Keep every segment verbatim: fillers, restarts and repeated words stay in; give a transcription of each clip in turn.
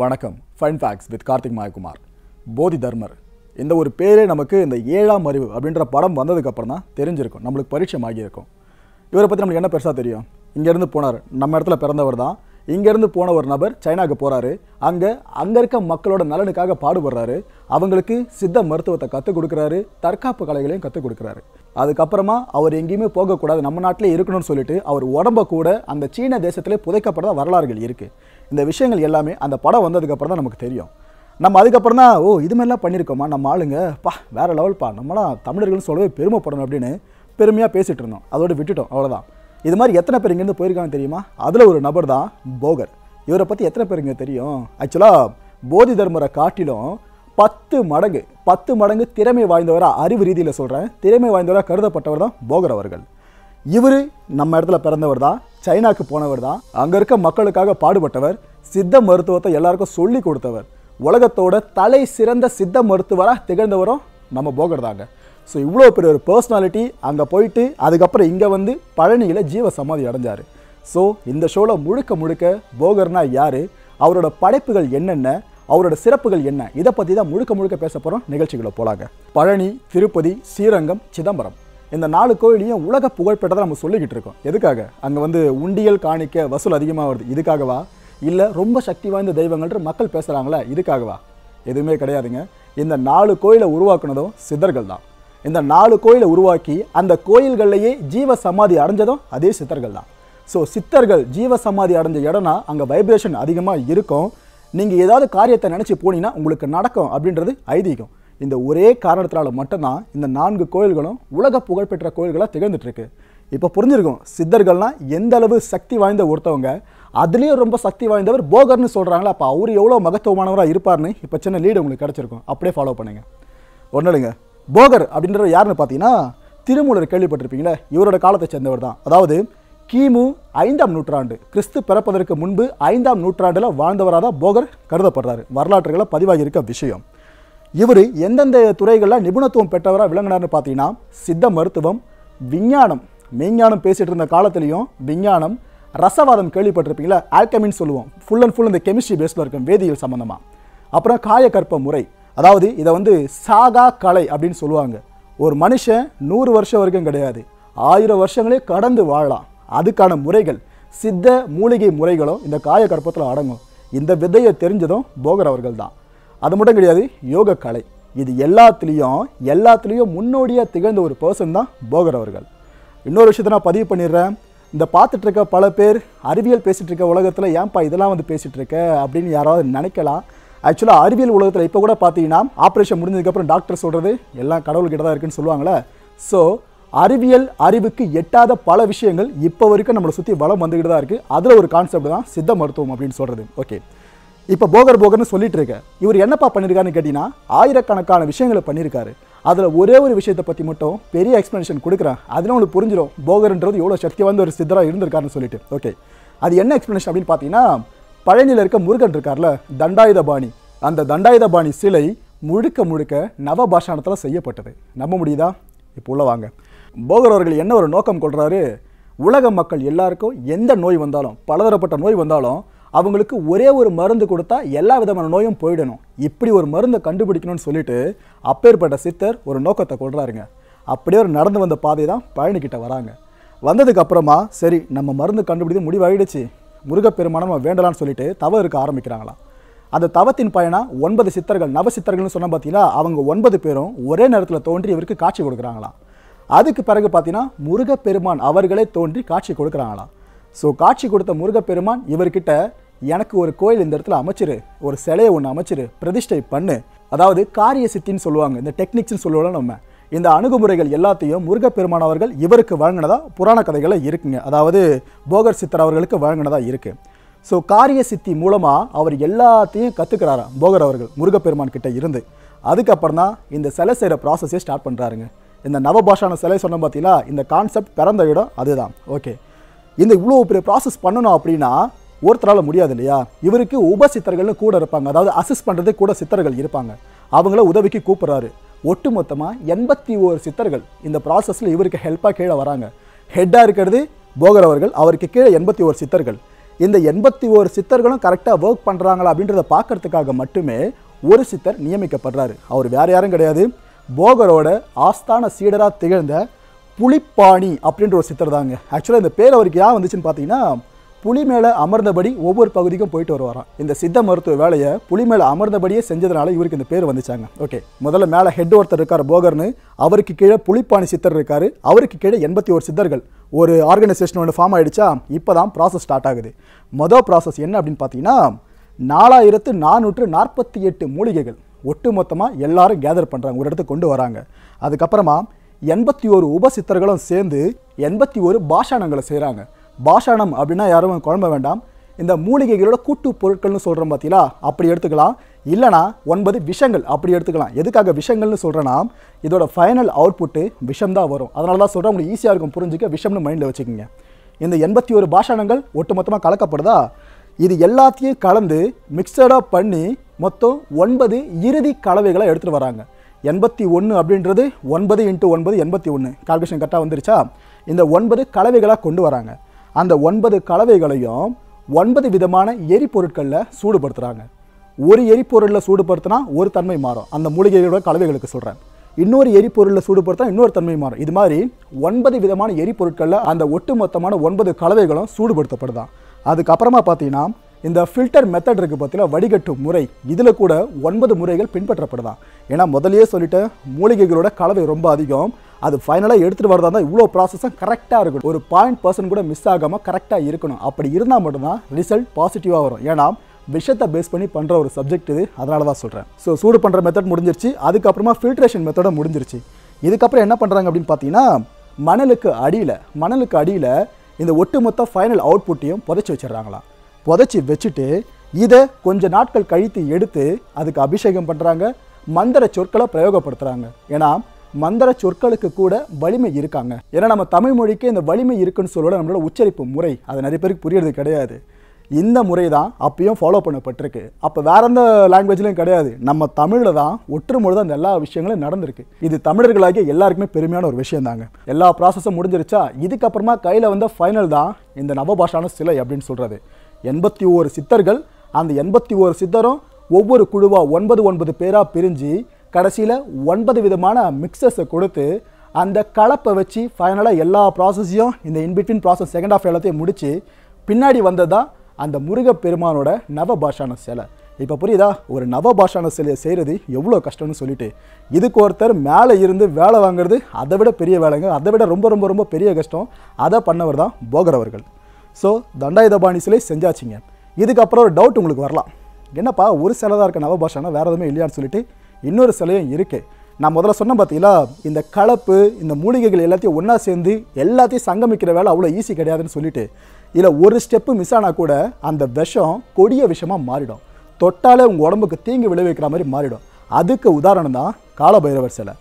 வணக்கம் fun facts with Karthik Mayakumar. Bodhi Dharmar இந்த ஒரு பேரே நமக்கு இந்த ஏழாம் அறிவு அப்படின்ற படம் வந்ததுக்கப்புறம் தான் தெரிஞ்சிருக்கும், நம்மளுக்கு பரிச்சயம் ஆகியிருக்கும். இவரை பற்றி நம்மளுக்கு என்ன பெருசாக தெரியும்? இங்கேருந்து போனார், நம்ம இடத்துல பிறந்தவர் தான். இங்கேருந்து போன ஒரு நபர் சைனாவுக்கு போகிறாரு, அங்கே அங்கே இருக்க மக்களோட நலனுக்காக பாடுபடுறாரு, அவங்களுக்கு சித்த மருத்துவத்தை கற்றுக் கொடுக்குறாரு, தற்காப்பு கலைகளையும் கற்றுக் கொடுக்குறாரு. அதுக்கப்புறமா அவர் எங்கேயுமே போகக்கூடாது, நம்ம நாட்டிலே இருக்கணும்னு சொல்லிட்டு அவர் உடம்ப கூட அந்த சீன தேசத்திலே புதைக்கப்படாத வரலாறுகள் இருக்குது. இந்த விஷயங்கள் எல்லாமே அந்த படம் வந்ததுக்கப்புறம் தான் நமக்கு தெரியும். நம்ம அதுக்கப்புறம் தான், ஓ இதுமாதிரிலாம் பண்ணியிருக்கோமா நம்ம ஆளுங்க, பா வேறு லெவல்ப்பா, நம்மளாம் தமிழர்கள்னு சொல்லவே பெருமைப்படணும் அப்படின்னு பெருமையாக பேசிகிட்டு இருந்தோம். அதோடு விட்டுட்டோம், அவ்வளோதான். இது மாதிரி எத்தனை பேர் இங்கேருந்து போயிருக்காங்கன்னு தெரியுமா? அதில் ஒரு நபர் தான் போகர். இவரை பற்றி எத்தனை பேர் இங்கே தெரியும்? ஆக்சுவலாக போதி தர்மரை காட்டிலும் பத்து மடங்கு பத்து மடங்கு திறமை வாய்ந்தவராக, அறிவு ரீதியில் சொல்கிறேன், திறமை வாய்ந்தவராக கருதப்பட்டவர் தான் போகர் அவர்கள். இவர் நம்ம இடத்துல பிறந்தவர் தான், சைனாவுக்கு போனவர் தான், அங்கே இருக்க மக்களுக்காக பாடுபட்டவர், சித்த மருத்துவத்தை எல்லாருக்கும் சொல்லி கொடுத்தவர், உலகத்தோட தலை சிறந்த சித்த மருத்துவராக திகழ்ந்தவரும் நம்ம போகர் தாங்க. ஸோ இவ்வளோ பெரிய ஒரு பர்சனாலிட்டி அங்கே போயிட்டு அதுக்கப்புறம் இங்கே வந்து பழனியில் ஜீவ சமாதி அடைஞ்சார். ஸோ இந்த ஷோவில் முழுக்க முழுக்க போகர்னா யார், அவரோட படைப்புகள் என்னென்ன, அவரோட சிறப்புகள் என்ன, இதை பற்றி தான் முழுக்க முழுக்க பேச போகிறோம். நிகழ்ச்சிகளை போலாங்க. பழனி, திருப்பதி, ஸ்ரீரங்கம், சிதம்பரம் இந்த நாலு கோயிலையும் உலக புகழ்பெற்றதாக நம்ம சொல்லிக்கிட்டு இருக்கோம். எதுக்காக? அங்கே வந்து உண்டியல் காணிக்க வசூல் அதிகமாக வருது, இதுக்காகவா? இல்லை ரொம்ப சக்தி வாய்ந்த தெய்வங்கள்ன்ற மக்கள் பேசுகிறாங்களே, இதுக்காகவா? எதுவுமே கிடையாதுங்க. இந்த நாலு கோயிலை உருவாக்குனதும் சித்தர்கள் தான். இந்த நாலு கோயிலை உருவாக்கி அந்த கோயில்கள்லேயே ஜீவ சமாதி அடைஞ்சதும் அதே சித்தர்கள் தான். ஸோ சித்தர்கள் ஜீவ சமாதி அடைஞ்ச இடம்னா அங்கே வைப்ரேஷன் அதிகமாக இருக்கும். நீங்கள் ஏதாவது காரியத்தை நினச்சி போனீங்கன்னா உங்களுக்கு நடக்கும் அப்படின்றது ஐதீகம். இந்த ஒரே காரணத்தினால மட்டும்தான் இந்த நான்கு கோயில்களும் உலக புகழ்பெற்ற கோயில்களாக திகழ்ந்துட்டுருக்கு. இப்போ புரிஞ்சிருக்கும் சித்தர்கள்லாம் எந்த அளவு சக்தி வாய்ந்த ஒருத்தவங்க, அதுலேயும் ரொம்ப சக்தி வாய்ந்தவர் போகர்னு சொல்கிறாங்களா, அப்போ அவர் எவ்வளோ மகத்துவமானவராக இருப்பார்னு இப்போ சின்ன லீடு உங்களுக்கு கிடச்சிருக்கும், அப்படியே ஃபாலோ பண்ணுங்கள். ஒன்றும் இல்லைங்க, போகர் அப்படின்ற யாருன்னு பார்த்தீங்கன்னா திருமூலர் கேள்விப்பட்டிருப்பீங்களே, இவரோட காலத்தை சேர்ந்தவர் தான். அதாவது கிமு ஐந்தாம் நூற்றாண்டு, கிறிஸ்து பிறப்பதற்கு முன்பு ஐந்தாம் நூற்றாண்டில் வாழ்ந்தவராக தான் போகர் கருதப்படுறாரு. வரலாற்றுகளை பதிவாகி இருக்க விஷயம். இவர் எந்தெந்த துறைகளில் நிபுணத்துவம் பெற்றவராக விளங்கினார்னு பார்த்தீங்கன்னா சித்த மருத்துவம், விஞ்ஞானம், மெய்ஞானம் பேசிகிட்டு இருந்த காலத்துலேயும் விஞ்ஞானம், ரசவாதம் கேள்விப்பட்டிருப்பீங்களா, ஆல்கமின்னு சொல்லுவோம், ஃபுல் அண்ட் ஃபுல் இந்த கெமிஸ்ட்ரி பேஸில் இருக்கும் வேதியியல் சம்மந்தமாக. அப்புறம் காயக்கற்ப முறை, அதாவது இதை வந்து சாகா கலை அப்படின்னு சொல்லுவாங்க. ஒரு மனுஷன் நூறு வருஷம் வரைக்கும் கிடையாது, ஆயிரம் வருஷங்களே கடந்து வாழலாம். அதுக்கான முறைகள் சித்த மூலிகை முறைகளும் இந்த காயக்கற்பத்தில் அடங்கும். இந்த விதையை தெரிஞ்சதும் போகர் அவர்கள் தான். அது மட்டும் கிடையாது, யோக கலை, இது எல்லாத்துலேயும் எல்லாத்துலேயும் முன்னோடியாக திகழ்ந்த ஒரு பர்சன் தான் போகர் அவர்கள். இன்னொரு விஷயத்தை நான் பதிவு பண்ணிடுறேன். இந்த பார்த்துட்ருக்க பல பேர் அறிவியல் பேசிகிட்டு இருக்க உலகத்தில் ஏன்ப்பா இதெல்லாம் வந்து பேசிகிட்ருக்க அப்படின்னு யாராவது நினைக்கலாம். ஆக்சுவலாக அறிவியல் உலகத்தில் இப்போ கூட பார்த்தீங்கன்னா ஆப்ரேஷன் முடிஞ்சதுக்கப்புறம் டாக்டர் சொல்கிறது எல்லாம் கடவுள்கிட்ட தான் இருக்குன்னு சொல்லுவாங்களே. ஸோ அறிவியல் அறிவுக்கு எட்டாத பல விஷயங்கள் இப்போ வரைக்கும் நம்மளை சுற்றி வளம் வந்துக்கிட்டு தான் இருக்குது. அதில் ஒரு கான்செப்ட் தான் சித்த மருத்துவம் அப்படின்னு சொல்கிறது. ஓகே, இப்போ போகர் போகர்னு சொல்லிட்டு இருக்க இவர் என்னப்பா பண்ணியிருக்காருன்னு கேட்டிங்கன்னா ஆயிரக்கணக்கான விஷயங்களை பண்ணியிருக்காரு. அதில் ஒரே ஒரு விஷயத்தை பற்றி மட்டும் பெரிய எக்ஸ்ப்ளனேஷன் கொடுக்குறேன், அதனால உங்களுக்கு புரிஞ்சிடும் போகர்ன்றது எவ்வளோ சக்தி வந்து ஒரு சித்தராக இருந்திருக்காருன்னு சொல்லிட்டு. ஓகே, அது என்ன எக்ஸ்ப்ளனேஷன் அப்படின்னு பார்த்தீங்கன்னா பழனியில் இருக்க முருகன் இருக்கார்ல, தண்டாயுதபாணி, அந்த தண்டாயுதபாணி சிலை முழுக்க முழுக்க நவபாஷாணத்தில் செய்யப்பட்டது. நம்ப முடியுதா? இப்போ உள்ள வாங்க. போகர் அவர்கள் என்ன ஒரு நோக்கம் கொள்கிறாரு, உலக மக்கள் எல்லாருக்கும் எந்த நோய் வந்தாலும், பலதரப்பட்ட நோய் வந்தாலும் அவங்களுக்கு ஒரே ஒரு மருந்து கொடுத்தா எல்லா விதமான நோயும் போயிடணும், இப்படி ஒரு மருந்தை கண்டுபிடிக்கணும்னு சொல்லிட்டு அப்பேற்பட்ட சித்தர் ஒரு நோக்கத்தை கொள்கிறாருங்க. அப்படியே ஒரு நடந்து வந்த பாதை தான் பழனிக்கிட்ட வராங்க. வந்ததுக்கப்புறமா சரி நம்ம மருந்து கண்டுபிடித்து முடிவாயிடுச்சு, முருகப்பெருமானை நம்ம வேண்டலான்னு சொல்லிட்டு தவம் இருக்க ஆரம்பிக்கிறாங்களாம். அந்த தவத்தின் பயனாக ஒன்பது சித்தர்கள், நவசித்தர்கள்னு சொன்னால் பார்த்தீங்கன்னா அவங்க ஒன்பது பேரும் ஒரே நேரத்தில் தோன்றி இவருக்கு காட்சி கொடுக்குறாங்களாம். அதுக்கு பிறகு பார்த்தீங்கன்னா முருகப்பெருமான் அவர்களே தோன்றி காட்சி கொடுக்குறாங்களாம். ஸோ காட்சி கொடுத்த முருகப்பெருமான் இவர்கிட்ட எனக்கு ஒரு கோயில் இந்த இடத்துல அமைச்சிரு, ஒரு சிலையை ஒன்று அமைச்சிரு, பிரதிஷ்டை பண்ணு, அதாவது காரிய சித்தின்னு சொல்லுவாங்க, இந்த டெக்னிக்ஸ்ன்னு சொல்லுவோம் நம்ம, இந்த அணுகுமுறைகள் எல்லாத்தையும் முருகப்பெருமான் அவர்கள் இவருக்கு வழங்கினதாக புராண கதைகளை இருக்குங்க, அதாவது போகர் சித்தர் அவர்களுக்கு வழங்கினதாக இருக்குது. ஸோ காரிய சித்தி மூலமாக அவர் எல்லாத்தையும் கற்றுக்கிறாராம் போகர் அவர்கள் முருகப்பெருமான் கிட்டே இருந்து. அதுக்கப்புறம் தான் இந்த சிலை செய்கிற ப்ராசஸே ஸ்டார்ட் பண்ணுறாருங்க. இந்த நவபாஷான சிலை சொன்னோம் பார்த்தீங்களா, இந்த கான்செப்ட் பிறந்த இடம் அதுதான். ஓகே, இந்த இவ்வளோ பெரிய ப்ராசஸ் பண்ணணும் அப்படின்னா ஒருத்தரால் முடியாது இல்லையா? இவருக்கு உப சித்தர்கள்னு கூட இருப்பாங்க, அதாவது அசிஸ்ட் பண்ணுறது கூட சித்தர்கள் இருப்பாங்க, அவங்கள உதவிக்கு கூப்பிட்றாரு. ஒட்டு மொத்தமாக எண்பத்தி ஓரு சித்தர்கள் இந்த ப்ராசஸில் இவருக்கு ஹெல்ப்பாக கீழே வராங்க. ஹெட்டாக இருக்கிறது போகர் அவர்கள், அவருக்கு கீழே எண்பத்தி ஓரு சித்தர்கள். இந்த எண்பத்தி ஒன்று சித்தர்களும் கரெக்டாக வர்க் பண்ணுறாங்களா அப்படின்றத பார்க்கறதுக்காக மட்டுமே ஒரு சித்தர் நியமிக்கப்படுறாரு. அவர் வேறு யாரும் கிடையாது, போகரோட ஆஸ்தான சீடராக திகழ்ந்த புலிப்பாணி அப்படின்ற ஒரு சித்தர் தாங்க. ஆக்சுவலாக இந்த பேர் அவருக்கு ஏன் வந்துச்சுன்னு பார்த்தீங்கன்னா, புலி மேலே அமர்ந்தபடி ஒவ்வொரு பகுதிக்கும் போயிட்டு வருவாராம். இந்த சித்த மருத்துவ வேலையை புலி மேலே அமர்ந்தபடியே செஞ்சதுனால இவருக்கு இந்த பேர் வந்துச்சாங்க. ஓகே, முதல்ல மேலே ஹெட் ஒருத்தர் இருக்கார் போகர்னு, அவருக்கு கீழே புலிப்பாணி சித்தர் இருக்கார், அவருக்கு கீழே எண்பத்தி ஒரு சித்தர்கள். ஒரு ஆர்கனைசேஷன் ஒன்று ஃபார்ம் ஆகிடுச்சா, இப்போ தான் ப்ராசஸ் ஸ்டார்ட் ஆகுது. மொதல் ப்ராசஸ் என்ன அப்படின்னு பார்த்தீங்கன்னா, நாலாயிரத்து நானூற்று நாற்பத்தி எட்டு மூலிகைகள் ஒட்டு மொத்தமாக எல்லாரும் கேதர் பண்ணுறாங்க, ஒரு இடத்துக்கு கொண்டு வராங்க. அதுக்கப்புறமா எண்பத்தி ஒரு உபசித்தர்களும் சேர்ந்து எண்பத்தி ஒரு பாஷாணங்களை செய்கிறாங்க. பாஷாணம் அப்படின்னா யாரும் குழம்ப வேண்டாம், இந்த மூலிகைகளோட கூட்டு பொருட்கள்னு சொல்கிறோம் பார்த்தீங்களா, அப்படி எடுத்துக்கலாம். இல்லைனா ஒன்பது விஷங்கள் அப்படி எடுத்துக்கலாம். எதுக்காக விஷங்கள்னு சொல்கிறேன்னா, இதோட ஃபைனல் அவுட்புட்டு விஷம்தான் வரும். அதனால தான் சொல்கிறேன், உங்களுக்கு ஈஸியாக இருக்கும் புரிஞ்சுக்க, விஷம்னு மைண்டில் வச்சுக்கோங்க. இந்த எண்பத்தி ஒரு பாஷாணங்கள் ஒட்டு மொத்தமாக கலக்கப்படுதா, இது எல்லாத்தையும் கலந்து மிக்சடாக பண்ணி மொத்தம் ஒன்பது இறுதி கலவைகளை எடுத்துகிட்டு வராங்க. எண்பத்தி ஒன்று அப்படின்றது ஒன்பது இன்ட்டு ஒன்பது எண்பத்தி ஒன்று, கால்குலேஷன் கரெக்டாக வந்துருச்சா. இந்த ஒன்பது கலவைகளாக கொண்டு வராங்க. அந்த ஒன்பது கலவைகளையும் ஒன்பது விதமான எரிபொருட்களில் சூடுபடுத்துகிறாங்க. ஒரு எரிபொருளில் சூடுபடுத்தினா ஒரு தன்மை மாறும், அந்த மூலிகைகளோட கலவைகளுக்கு சொல்கிறேன். இன்னொரு எரிபொருளில் சூடுபடுத்தினா இன்னொரு தன்மை மாறும். இது மாதிரி ஒன்பது விதமான எரிபொருட்களில் அந்த ஒட்டு மொத்தமான ஒன்பது கலவைகளும் சூடுபடுத்தப்படுதான். அதுக்கப்புறமா பார்த்தீங்கன்னா, இந்த ஃபில்டர் மெத்தட் இருக்குது பார்த்தீங்கன்னா, வடிகட்டு முறை, இதில் கூட ஒன்பது முறைகள் பின்பற்றப்படுதான். ஏன்னா முதலையே சொல்லிட்டு மூலிகைகளோட கலவை ரொம்ப அதிகம், அது ஃபைனலாக எடுத்துகிட்டு வரதா தான் இவ்வளோ ப்ராசஸும் கரெக்டாக இருக்கணும், ஒரு பாயிண்ட் பர்சன்ட் கூட மிஸ் ஆகாமல் கரெக்டாக இருக்கணும். அப்படி இருந்தால் மட்டும்தான் ரிசல்ட் பாசிட்டிவாக வரும். ஏன்னா விஷத்தை பேஸ் பண்ணி பண்ணுற ஒரு சப்ஜெக்ட் இது, அதனால தான் சொல்கிறேன். ஸோ சூடு பண்ணுற மெத்தட் முடிஞ்சிருச்சு, அதுக்கப்புறமா ஃபில்ட்ரேஷன் மெத்தடும் முடிஞ்சிருச்சு. இதுக்கப்புறம் என்ன பண்ணுறாங்க அப்படின்னு பார்த்தீங்கன்னா, மணலுக்கு அடியில் மணலுக்கு அடியில் இந்த ஒட்டுமொத்த ஃபைனல் அவுட்புட்டையும் புதைச்சி வச்சிடுறாங்களா. புதைச்சி வச்சுட்டு இதை கொஞ்சம் நாட்கள் கழித்து எடுத்து அதுக்கு அபிஷேகம் பண்ணுறாங்க. மந்திர சொற்களை பிரயோகப்படுத்துகிறாங்க. ஏன்னா மந்திர சொற்களுக்கு கூட வலிமை இருக்காங்க. ஏன்னா நம்ம தமிழ் மொழிக்கு இந்த வலிமை இருக்குன்னு சொல்ல நம்மளோட உச்சரிப்பு முறை, அது நிறைய பேருக்கு புரியறது கிடையாது. இந்த முறை தான் அப்பயும் ஃபாலோ பண்ணப்பட்டிருக்கு. அப்போ வேற எந்த லாங்குவேஜ்லையும் கிடையாது, நம்ம தமிழில் தான் ஒற்றுமொழி தான் இந்த எல்லா விஷயங்களும் நடந்திருக்கு. இது தமிழர்களாகிய எல்லாருக்குமே பெருமையான ஒரு விஷயம் தாங்க. எல்லா ப்ராசஸும் முடிஞ்சிருச்சா, இதுக்கப்புறமா கையில் வந்த ஃபைனல் தான் இந்த நவபாஷான சிலை அப்படின்னு சொல்கிறது. எண்பத்தி ஒரு சித்தர்கள், அந்த எண்பத்தி ஒரு சித்தரும் ஒவ்வொரு குழுவாக ஒன்பது ஒன்பது பேராக பிரிஞ்சு கடைசியில் ஒன்பது விதமான மிக்சஸை கொடுத்து அந்த கலப்பை வச்சு ஃபைனலாக எல்லா ப்ராசஸையும் இந்த இன்பிட்வீன் ப்ராசஸ் செகண்ட் ஆஃப் எல்லாத்தையும் முடித்து பின்னாடி வந்தது தான் அந்த முருகப்பெருமானோட நவபாஷான சிலை. இப்போ புரியுதா, ஒரு நவபாஷான சிலையை செய்கிறது எவ்வளோ கஷ்டம்னு சொல்லிட்டு, இதுக்கு ஒருத்தர் மேலே இருந்து வேலை வாங்குறது அதை விட பெரிய வேலைங்க, அதை விட ரொம்ப ரொம்ப ரொம்ப பெரிய கஷ்டம். அதை பண்ணவர் தான் போகர் அவர்கள். ஸோ தண்டாயுதபாணி சிலை செஞ்சாச்சுங்க. இதுக்கப்புறம் ஒரு டவுட் உங்களுக்கு வரலாம், என்னப்பா ஒரு சிலை தான் இருக்க நவபாஷானா, வேறு எதுவுமே இல்லையான்னு சொல்லிட்டு இன்னொரு சிலையும் இருக்குது. நான் முதல்ல சொன்ன பார்த்தீங்களா, இந்த கலப்பு இந்த மூலிகைகள் எல்லாத்தையும் ஒன்றா சேர்ந்து எல்லாத்தையும் சங்கமிக்கிற வேலை அவ்வளோ ஈஸி கிடையாதுன்னு சொல்லிட்டு, இல்லை ஒரு ஸ்டெப்பு மிஸ் ஆனால் கூட அந்த விஷம் கொடிய விஷமாக மாறிடும், தொட்டாலே உங்கள் உடம்புக்கு தீங்கு விளைவிக்கிற மாதிரி மாறிடும். அதுக்கு உதாரணம் தான் காலபைரவர் சிலை.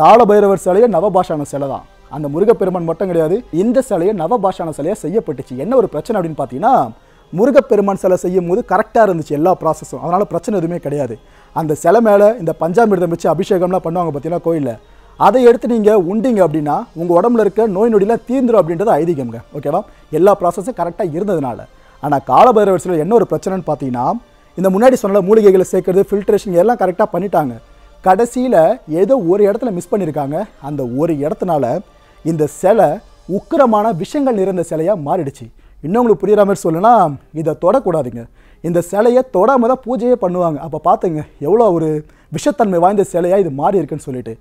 காலபைரவர் சிலையை நவபாஷான சிலை தான், அந்த முருகப்பெருமான் மட்டும் கிடையாது, இந்த சிலையை நவபாஷான சிலையாக செய்யப்பட்டுச்சு. என்ன ஒரு பிரச்சனை அப்படின்னு பார்த்தீங்கன்னா, முருகப்பெருமான் சிலை செய்யும் போது கரெக்டாக இருந்துச்சு எல்லா ப்ராசஸும், அதனால் பிரச்சனை எதுவுமே கிடையாது. அந்த சிலை மேலே இந்த பஞ்சாமிர்தம் வச்சு அபிஷேகம்லாம் பண்ணுவாங்க பார்த்தீங்கன்னா கோயிலில், அதை எடுத்து நீங்கள் உண்டிங்க அப்படின்னா உங்கள் உடம்புல இருக்க நோய் நொடியெலாம் தீர்ந்துடும் அப்படின்றது ஐதீகம்ங்க. ஓகேவா, எல்லா ப்ராசஸும் கரெக்டாக இருந்ததுனால. ஆனால் காலபைரவர் சிலை என்ன ஒரு பிரச்சனைன்னு பார்த்தீங்கன்னா, இந்த முன்னாடி சொன்ன மூலிகைகளை சேர்க்கறது ஃபில்ட்ரேஷன் எல்லாம் கரெக்டாக பண்ணிட்டாங்க, கடைசியில் ஏதோ ஒரு இடத்துல மிஸ் பண்ணியிருக்காங்க. அந்த ஒரு இடத்துனால இந்த சிலை உக்கிரமான விஷங்கள் நிறைந்த சிலையாக மாறிடுச்சு. இன்னும் உங்களுக்கு புரிகிற மாதிரி சொல்லுன்னா, இதை தொடக்கூடாதுங்க, இந்த சிலையை தொடாமல் தான் பூஜையே பண்ணுவாங்க. அப்போ பார்த்துங்க எவ்வளோ ஒரு விஷத்தன்மை வாய்ந்த சிலையாக இது மாறி இருக்குன்னு சொல்லிட்டு.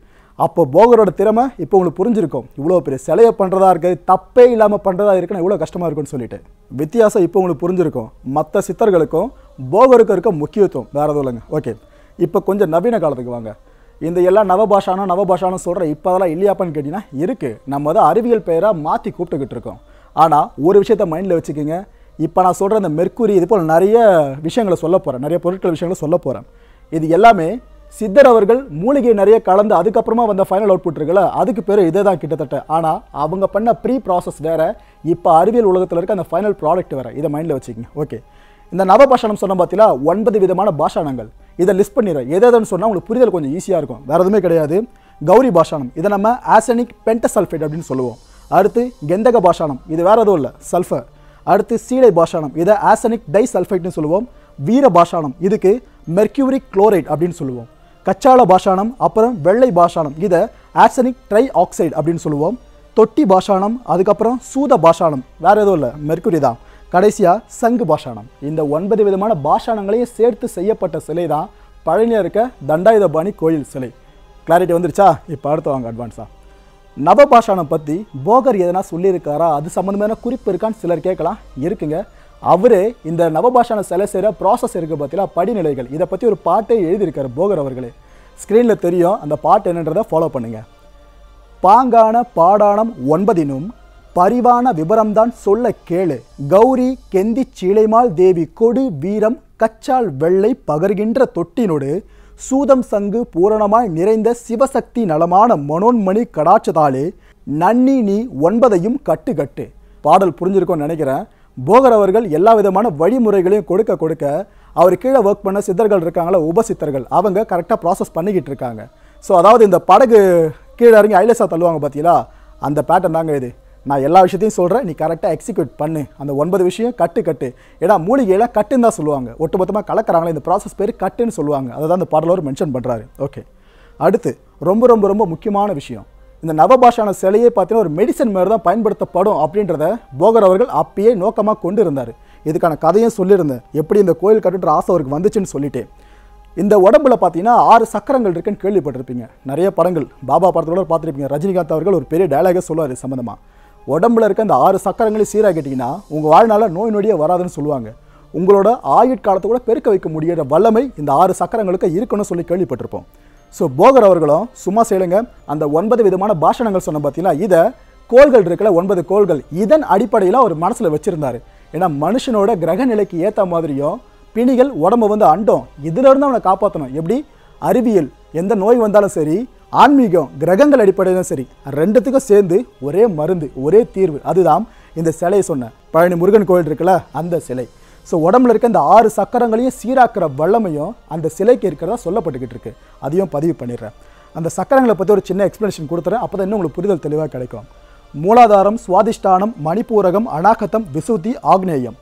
அப்போ போகரோட திறமை இப்போ உங்களுக்கு புரிஞ்சிருக்கும், இவ்வளோ பெரிய சிலையை பண்ணுறதா இருக்குது, தப்பே இல்லாமல் பண்ணுறதா இருக்குன்னு எவ்வளோ கஷ்டமாக இருக்குன்னு சொல்லிட்டு. வித்தியாசம் இப்போ உங்களுக்கு புரிஞ்சிருக்கும், மற்ற சித்தர்களுக்கும் போகருக்கு இருக்க முக்கியத்துவம் வேறு எதுவும் இல்லைங்க. ஓகே, இப்போ கொஞ்சம் நவீன காலத்துக்கு வாங்க. இந்த எல்லாம் நவபாஷானா நவபாஷான்னு சொல்கிற இப்போ அதெல்லாம் இல்லையாப்பான்னு கேட்டிங்கன்னா இருக்குது, நம்ம அதை அறிவியல் பெயராக மாற்றி கூப்பிட்டுக்கிட்டு இருக்கோம். ஆனால் ஒரு விஷயத்த மைண்டில் வச்சுக்கோங்க, இப்போ நான் சொல்கிற இந்த மெர்க்குரி இது போல் நிறைய விஷயங்களை சொல்ல போகிறேன், நிறைய பொருட்கள் விஷயங்களை சொல்ல போகிறேன். இது எல்லாமே சித்தர் அவர்கள் மூலிகை நிறைய கலந்து அதுக்கப்புறமா வந்த ஃபைனல் அவுட்புட் இருக்குல்ல, அதுக்கு பேர் இதே தான் கிட்டத்தட்ட. ஆனால் அவங்க பண்ண ப்ரீ ப்ராசஸ் வேறு, இப்போ அறிவியல் உலகத்தில் இருக்க அந்த ஃபைனல் ப்ராடக்ட் வேறு. இதை மைண்டில் வச்சுக்கோங்க. ஓகே, இந்த நவபாஷானம் சொன்ன பார்த்தீங்களா, ஒன்பது விதமான பாஷானங்கள், இதை லிஸ்ட் பண்ணிடுறேன். எதேன்னு சொன்னால் உங்களுக்கு புரிதல் கொஞ்சம் ஈஸியாக இருக்கும், வேறு எதுவுமே கிடையாது. கௌரி பாஷானம், இதை நம்ம ஆசனிக் பென்டசல்ஃபேட் அப்படின்னு சொல்லுவோம். அடுத்து கெந்தக பாஷானம், இது வேறு எதுவும் இல்லை, சல்ஃபர். அடுத்து சீடை பாஷானம், இதை ஆசனிக் டைசல்ஃபைட்னு சொல்லுவோம். வீர பாஷானம், இதுக்கு மெர்க்யூரி குளோரைட் அப்படின்னு சொல்லுவோம். கச்சால பாஷானம், அப்புறம் வெள்ளை பாஷானம், இதை ஆசனிக் ட்ரை ஆக்சைடு அப்படின்னு சொல்லுவோம். தொட்டி பாஷானம், அதுக்கப்புறம் சூத பாஷானம், வேறு எதுவும் இல்லை, மெர்க்யூரி தான். கடைசியாக சங்கு பாஷானம். இந்த ஒன்பது விதமான பாஷானங்களையும் சேர்த்து செய்யப்பட்ட சிலை தான் பழனியில் இருக்க தண்டாயுதபாணி கோயில் சிலை. கிளாரிட்டி வந்துருச்சா? இப்போ அடுத்து வாங்க அட்வான்ஸாக. நவபாஷானம் பற்றி போகர் எதனா சொல்லியிருக்காரா, அது சம்மந்தமான குறிப்பு இருக்கான்னு சிலர் கேட்கலாம். இருக்குங்க. அவர் இந்த நவபாஷான சிலை செய்கிற ப்ராசஸ் இருக்க பற்றினா படிநிலைகள், இதை பற்றி ஒரு பாட்டை எழுதியிருக்கார் போகர் அவர்களே. ஸ்க்ரீனில் தெரியும் அந்த பாட்டு என்னன்றதை ஃபாலோ பண்ணுங்கள். பாங்கான பாடானம் ஒன்பதினும் பரிவான விபரம்தான் சொல்ல கேளு, கௌரி கெந்தி சீலைமால் தேவி கொடு வீரம் கச்சால் வெள்ளை பகர்கின்ற தொட்டினோடு சூதம் சங்கு பூரணமாய் நிறைந்த சிவசக்தி நலமான மனோன்மணி கடாட்சதாலே நன்னி நீ ஒன்பதையும் கட்டுக்கட்டு. பாடல் புரிஞ்சிருக்கோன்னு நினைக்கிறேன். போகர் அவர்கள் எல்லா விதமான வழிமுறைகளையும் கொடுக்க கொடுக்க அவர் கீழே ஒர்க் பண்ண சித்தர்கள் இருக்காங்களா, உபசித்தர்கள், அவங்க கரெக்டாக ப்ராசஸ் பண்ணிக்கிட்டு இருக்காங்க. ஸோ அதாவது இந்த படகு கீழே இறங்கி ஐலசா தள்ளுவாங்க பார்த்தீங்களா, அந்த பேட்டர்ன் தாங்க இது. நான் எல்லா விஷயத்தையும் சொல்கிறேன், நீ கரெக்டாக எக்ஸிக்யூட் பண்ணு, அந்த ஒன்பது விஷயம் கட்டு கட்டு. ஏன்னா மூலிகையில் கட்டுன்னு தான் சொல்லுவாங்க, ஒட்டுமொத்தமாக கலக்கிறாங்களே, இந்த ப்ராசஸ் பேர் கட்டுன்னு சொல்லுவாங்க. அதை தான் அந்த பாடலோர் மென்ஷன் பண்ணுறாரு. ஓகே, அடுத்து ரொம்ப ரொம்ப ரொம்ப முக்கியமான விஷயம், இந்த நவபாஷான சிலையே பார்த்தீங்கன்னா ஒரு மெடிசன் மாதிரி தான் பயன்படுத்தப்படும் அப்படின்றத போகர் அவர்கள் அப்பயே நோக்கமாக கொண்டு இருந்தார். இதுக்கான கதையும் சொல்லியிருந்தேன், எப்படி இந்த கோயில் கட்டுன்ற ஆசை அவருக்கு வந்துச்சுன்னு சொல்லிவிட்டு. இந்த உடம்புல பார்த்தீங்கன்னா ஆறு சக்கரங்கள் இருக்குன்னு கேள்விப்பட்டிருப்பீங்க, நிறைய படங்கள் பாபா படத்தோட பார்த்துருப்பீங்க. ரஜினிகாந்த் அவர்கள் ஒரு பெரிய டயலாகே சொல்லுவார் சம்மந்தமாக, உடம்புல இருக்க அந்த ஆறு சக்கரங்களையும் சீராக்கிட்டிங்கன்னா உங்கள் வாழ்நாள நோய் நொடியே வராதுன்னு சொல்லுவாங்க. உங்களோட ஆயுட்காலத்தை கூட பெருக்க வைக்க முடியாத வல்லமை இந்த ஆறு சக்கரங்களுக்கு இருக்குன்னு சொல்லி கேள்விப்பட்டிருப்போம். ஸோ போகர் அவர்களும் சும்மா செய்யலைங்க, அந்த ஒன்பது விதமான பாஷணங்கள் சொன்ன பார்த்தீங்கன்னா இதை கோள்கள் இருக்கல, ஒன்பது கோள்கள், இதன் அடிப்படையில் அவர் மனசில் வச்சுருந்தார். ஏன்னா மனுஷனோட கிரக நிலைக்கு ஏற்ற மாதிரியும் பிணிகள் உடம்பு வந்து அண்டம், இதிலிருந்து அவனை காப்பாற்றணும். எப்படி அறிவியல் எந்த நோய் வந்தாலும் சரி, ஆன்மீகம் கிரகங்கள் அடிப்படையிலும் சரி, ரெண்டுத்துக்கும் சேர்ந்து ஒரே மருந்து ஒரே தீர்வு, அதுதான் இந்த சிலையை சொன்ன பழனி முருகன் கோயில் இருக்குல்ல அந்த சிலை. ஸோ உடம்புல இருக்க இந்த ஆறு சக்கரங்களையும் சீராக்கிற வல்லமையும் அந்த சிலைக்கு இருக்கிறதா சொல்லப்பட்டுக்கிட்டு இருக்கு. அதையும் பதிவு பண்ணிடுறேன். அந்த சக்கரங்களை பற்றி ஒரு சின்ன எக்ஸ்ப்ளனேஷன் கொடுத்துறேன், அப்போ தான் இன்னும் உங்களுக்கு புரிதல் தெளிவாக கிடைக்கும். மூலாதாரம், சுவாதிஷ்டானம், மணிப்பூரகம், அநாகத்தம், விசுத்தி, ஆக்னேயம்.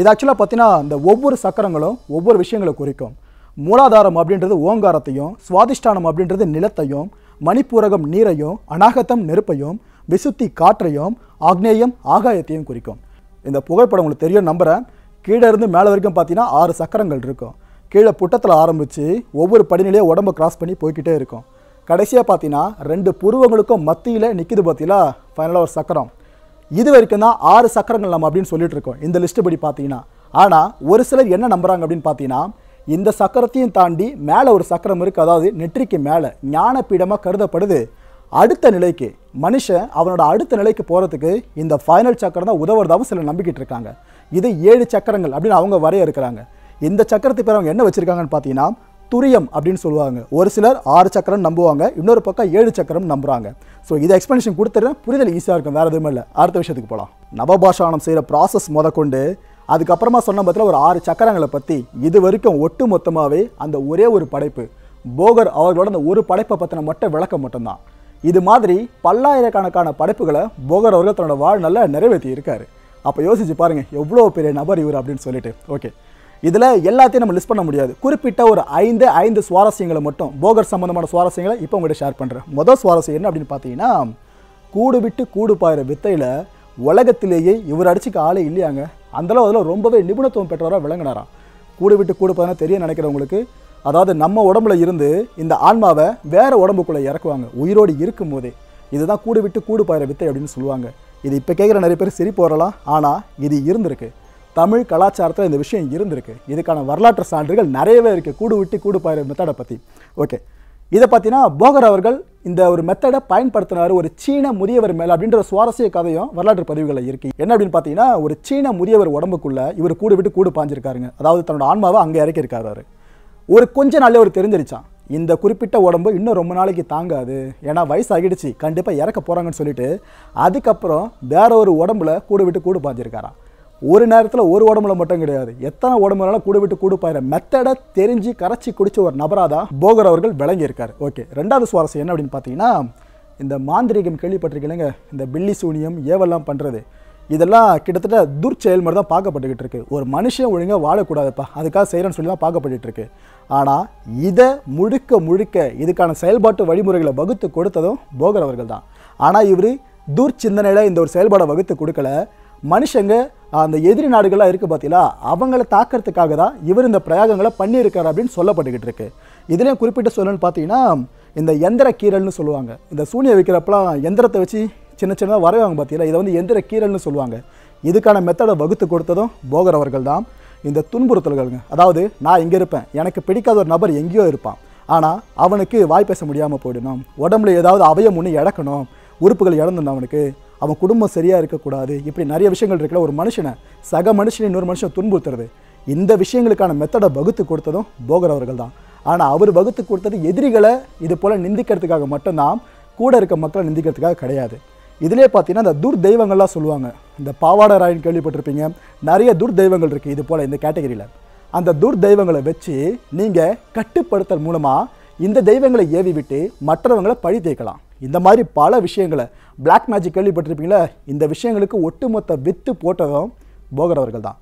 இது ஆக்சுவலாக பார்த்தீங்கன்னா இந்த ஒவ்வொரு சக்கரங்களும் ஒவ்வொரு விஷயங்களை குறிக்கும். மூலாதாரம் அப்படின்றது ஓங்காரத்தையும், சுவாதிஷ்டானம் அப்படின்றது நிலத்தையும், மணிப்பூரகம் நீரையும், அநாகத்தம் நெருப்பையும், விசுத்தி காற்றையும், ஆக்னேயம் ஆகாயத்தையும் குறிக்கும். இந்த புகைப்படம் உங்களுக்கு தெரியும் நம்புகிறேன். கீழே இருந்து மேலே வரைக்கும் பார்த்தீங்கன்னா ஆறு சக்கரங்கள் இருக்கும். கீழே புட்டத்தில் ஆரம்பித்து ஒவ்வொரு படிநிலையும் உடம்பை கிராஸ் பண்ணி போய்கிட்டே இருக்கும். கடைசியாக பார்த்தீங்கன்னா ரெண்டு புருவங்களுக்கும் மத்தியில் நிற்கிது பார்த்தீங்களா ஃபைனலாக ஒரு சக்கரம். இது வரைக்கும் தான் ஆறு சக்கரங்கள் நம்ம அப்படின்னு சொல்லிட்டு இருக்கோம் இந்த லிஸ்ட்டு படி பார்த்தீங்கன்னா. ஆனால் ஒரு சிலர் என்ன நம்புகிறாங்க அப்படின்னு பார்த்தீங்கன்னா, இந்த சக்கரத்தையும் தாண்டி மேலே ஒரு சக்கரம் இருக்குது, அதாவது நெற்றிக்கு மேலே ஞானப்பீடமாக கருதப்படுது. அடுத்த நிலைக்கு மனுஷன் அவனோட அடுத்த நிலைக்கு போகிறதுக்கு இந்த ஃபைனல் சக்கரம் தான் உதவுறதாகவும் சில நம்பிக்கிட்டு இருக்காங்க. இது ஏழு சக்கரங்கள் அப்படின்னு அவங்க வரைய இருக்கிறாங்க. இந்த சக்கரத்துக்கு பேர் அவங்க என்ன வச்சுருக்காங்கன்னு பார்த்தீங்கன்னா துரியம் அப்படின்னு சொல்லுவாங்க. ஒரு சிலர் ஆறு சக்கரம் நம்புவாங்க, இன்னொரு பக்கம் ஏழு சக்கரம் நம்புகிறாங்க. ஸோ இதை எக்ஸ்ப்ளனேஷன் கொடுத்துட்றேன், புரிதல் ஈஸியாக இருக்கும், வேறு எதுவுமே இல்லை. அடுத்த விஷயத்துக்கு போகலாம். நவபாஷானம் செய்கிற ப்ராசஸ் முதற்கொண்டு அதுக்கப்புறமா சொன்ன பற்றில ஒரு ஆறு சக்கரங்களை பற்றி இது வரைக்கும் ஒட்டு மொத்தமாகவே அந்த ஒரே ஒரு படைப்பு போகர் அவர்களோட அந்த ஒரு படைப்பை பற்றின மட்டும் விளக்கம் மட்டும்தான். இது மாதிரி பல்லாயிரக்கணக்கான படைப்புகளை போகர் அவர்கள் தன்னோட வாழ்நாளில் நிறைவேற்றி இருக்கார். அப்போ யோசிச்சு பாருங்கள் எவ்வளோ பெரிய நபர் இவர் அப்படின்னு சொல்லிட்டு. ஓகே, இதில் எல்லாத்தையும் நம்ம லிஸ்ட் பண்ண முடியாது. குறிப்பிட்ட ஒரு ஐந்து ஐந்து சுவாரஸ்யங்களை மட்டும் போகர் சம்மந்தமான சுவாரஸ்யங்களை இப்போ உங்கள்கிட்ட ஷேர் பண்ணுறேன். முதல் சுவாரஸ்யம் என்ன அப்படின்னு பார்த்தீங்கன்னா, கூடு விட்டு கூடு பாயிற வித்தையில் உலகத்திலேயே இவர் அடிச்சுக்க ஆளே இல்லையாங்க. அந்தளவு அதில் ரொம்பவே நிபுணத்துவம் பெற்றவராக விளங்கினாராம். கூடு விட்டு கூடு பார்த்தா தெரிய நினைக்கிறவங்களுக்கு, அதாவது நம்ம உடம்புல இருந்து இந்த ஆன்மாவை வேறு உடம்புக்குள்ளே இறக்குவாங்க உயிரோடு இருக்கும் போதே. இதுதான் கூடு விட்டு கூடு பாயிற வித்தை அப்படின்னு சொல்லுவாங்க. இது இப்போ கேட்குற நிறைய பேர் சிரிப்பு வரலாம், ஆனால் இது இருந்திருக்கு தமிழ் கலாச்சாரத்தில், இந்த விஷயம் இருந்திருக்கு. இதுக்கான வரலாற்று சான்றுகள் நிறையவே இருக்குது கூடு விட்டு கூடு பாயிற மெத்தடை பற்றி. ஓகே, இதை பார்த்தீங்கன்னா போகர் அவர்கள் இந்த ஒரு மெத்தடை பயன்படுத்தினார் ஒரு சீன முதியவர் மேலே அப்படின்ற ஒரு சுவாரஸ்ய கதையும் வரலாற்று பதிவுகளில் இருக்குது. என்ன அப்படின்னு பார்த்தீங்கன்னா, ஒரு சீன முதியவர் உடம்புக்குள்ளே இவர் கூடு விட்டு கூடு பாஞ்சிருக்காருங்க, அதாவது தன்னோட ஆன்மாவை அங்கே இறக்கியிருக்காரு. ஒரு கொஞ்ச நாளே அவர் தெரிஞ்சிருச்சான் இந்த குறிப்பிட்ட உடம்பு இன்னும் ரொம்ப நாளைக்கு தாங்காது, ஏன்னா வயசாகிடுச்சு, கண்டிப்பாக இறக்க போகிறாங்கன்னு சொல்லிட்டு அதுக்கப்புறம் வேற ஒரு உடம்புல கூடு விட்டு கூடு பாஞ்சிருக்காராம். ஒரு நேரத்தில் ஒரு உடம்புல மட்டும் கிடையாது, எத்தனை உடம்புனால கூடு விட்டு கூடு பாயிற மெத்தடை தெரிஞ்சு கரைச்சி குடிச்ச ஒரு நபராக தான் போகர் அவர்கள் விளங்கியிருக்காரு. ஓகே, ரெண்டாவது சுவாரஸ்யம் என்ன அப்படின்னு பார்த்தீங்கன்னா, இந்த மாந்திரிகம் கேள்விப்பட்டிருக்கீங்க, இந்த பில்லி சூனியம் ஏவெல்லாம் பண்ணுறது. இதெல்லாம் கிட்டத்தட்ட துர்ச்செயல்மாதிரி தான் பார்க்கப்பட்டுக்கிட்டு இருக்குது. ஒரு மனுஷன் ஒழுங்காக வாழக்கூடாதுப்பா, அதுக்காக செய்கிறேன்னு சொல்லி தான் பார்க்கப்பட்டு இருக்கு. ஆனால் இதை முழுக்க முழுக்க இதுக்கான செயல்பாட்டு வழிமுறைகளை வகுத்து கொடுத்ததும் போகர் அவர்கள் தான். ஆனால் இவர் துர்ச்சிந்தனையில் இந்த ஒரு செயல்பாடை வகுத்து கொடுக்கல. மனுஷங்க அந்த எதிரி நாடுகள்லாம் இருக்குது பார்த்தீங்களா, அவங்கள தாக்கிறதுக்காக தான் இவர் இந்த பிரயோகங்களை பண்ணியிருக்காரு அப்படின்னு சொல்லப்பட்டுக்கிட்டு இருக்கு. இதுலேயும் குறிப்பிட்ட சொல்லணும்னு பார்த்தீங்கன்னா இந்த எந்திர கீரல்னு சொல்லுவாங்க. இந்த சூனியை வைக்கிறப்பெல்லாம் எந்திரத்தை வச்சு சின்ன சின்னதாக வரைவாங்க பார்த்தீங்களா, இதை வந்து எந்திர கீரல்னு சொல்லுவாங்க. இதுக்கான மெத்தடை வகுத்து கொடுத்ததும் போகர் அவர்கள் தான். இந்த துன்புறுத்தல்களுங்க, அதாவது நான் இங்கே இருப்பேன், எனக்கு பிடிக்காத ஒரு நபர் எங்கேயோ இருப்பான், ஆனால் அவனுக்கு வாய் பேச முடியாமல் போயிடணும், உடம்புல ஏதாவது அவயம் ஒன்று இழக்கணும், உறுப்புகள் இழந்துடணும், அவனுக்கு அவன் குடும்பம் சரியாக இருக்கக்கூடாது, இப்படி நிறைய விஷயங்கள் இருக்குல்ல. ஒரு மனுஷனை சக மனுஷனை இன்னொரு மனுஷன் துன்புறுத்துறது, இந்த விஷயங்களுக்கான மெத்தடை வகுத்து கொடுத்ததும் போகர் அவர்கள் தான். ஆனால் அவர் வகுத்து கொடுத்தது எதிரிகளை இது போல் நிந்திக்கிறதுக்காக மட்டும்தான், கூட இருக்க மக்களை நிந்திக்கிறதுக்காக கிடையாது. இதிலே பார்த்தீங்கன்னா இந்த துர் தெய்வங்கள்லாம் சொல்லுவாங்க. இந்த பாவாடை ராயன் கேள்விப்பட்டிருப்பீங்க, நிறைய துர் தெய்வங்கள் இருக்குது இது போல் இந்த கேட்டகரியில். அந்த துர் தெய்வங்களை வச்சு நீங்கள் கட்டுப்படுத்தல் மூலமாக இந்த தெய்வங்களை ஏவி விட்டு மற்றவங்களை பழி தேய்க்கலாம். இந்த மாதிரி பல விஷயங்களை பிளாக் மேஜிக் கேள்விப்பட்டிருப்பீங்களா, இந்த விஷயங்களுக்கு ஒட்டுமொத்த வித்து போட்டதும் போகர் அவர்கள் தான்.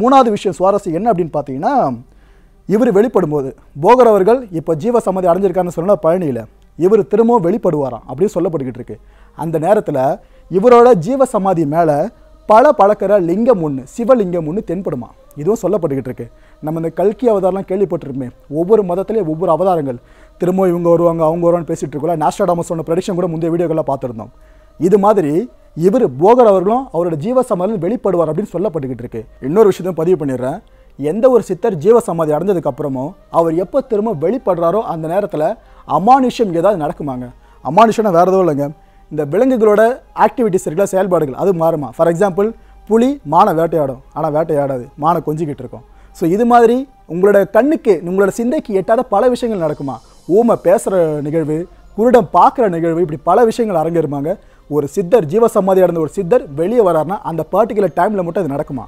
மூணாவது விஷயம் சுவாரஸ்யம் என்ன அப்படின்னு பார்த்தீங்கன்னா, இவர் வெளிப்படும்போது போகர் அவர்கள் இப்போ ஜீவ சமாதி அடைஞ்சிருக்காருன்னு சொன்னால் பழனியில் இவர் திரும்பவும் வெளிப்படுவாராம் அப்படின்னு சொல்லப்பட்டுக்கிட்டு இருக்கு. அந்த நேரத்தில் இவரோட ஜீவ சமாதி மேலே பல பழக்கிற லிங்கம் ஒன்று, சிவலிங்கம் ஒன்று தென்படுமா, இதுவும் சொல்லப்பட்டுக்கிட்டு இருக்கு. நம்ம இந்த கல்கி அவதாரெலாம் கேள்விப்பட்டிருப்போமே, ஒவ்வொரு மதத்துலேயும் ஒவ்வொரு அவதாரங்கள், திரும்ப இவங்க வருவாங்க அவங்க வருவான்னு பேசிகிட்டு இருக்கோம்ல. நாஸ்ட்ராடமஸ் சொன்ன ப்ரெடிக்ஷன் கூட முந்தைய வீடியோக்கெல்லாம் பார்த்துருந்தோம். இது மாதிரி இவர் போகர் அவர்களும் அவரோட ஜீவ சமாதியில் வெளிப்படுவார் அப்படின்னு சொல்லப்பட்டுக்கிட்டு இருக்கு. இன்னொரு விஷயத்தையும் பதிவு பண்ணிடுறேன், எந்த ஒரு சித்தர் ஜீவ சமாதி அடைஞ்சதுக்கப்புறமும் அவர் எப்போ திரும்ப வெளிப்படுறாரோ அந்த நேரத்தில் அமானுஷம் ஏதாவது நடக்குமாங்க. அமானுஷம்னா வேறு எதுவும் இல்லைங்க, இந்த விலங்குகளோட ஆக்டிவிட்டிஸ் இருக்குல்ல, செயல்பாடுகள் அது மாறுமா. ஃபார் எக்ஸாம்பிள் புலி மானை வேட்டையாடும், ஆனால் வேட்டையாடாது, மானை கொஞ்சிக்கிட்டு இருக்கும். ஸோ இது மாதிரி உங்களோட கண்ணுக்கு உங்களோட சிந்தைக்கு எட்டாத பல விஷயங்கள் நடக்குமா. ஊமை பேசுகிற நிகழ்வு, குருடம் பார்க்குற நிகழ்வு, இப்படி பல விஷயங்கள் அரங்கேறுமாங்க. ஒரு சித்தர் ஜீவசமாதி அடைந்த ஒரு சித்தர் வெளியே வராருன்னா அந்த பர்டிகுலர் டைமில் மட்டும் அது நடக்குமா.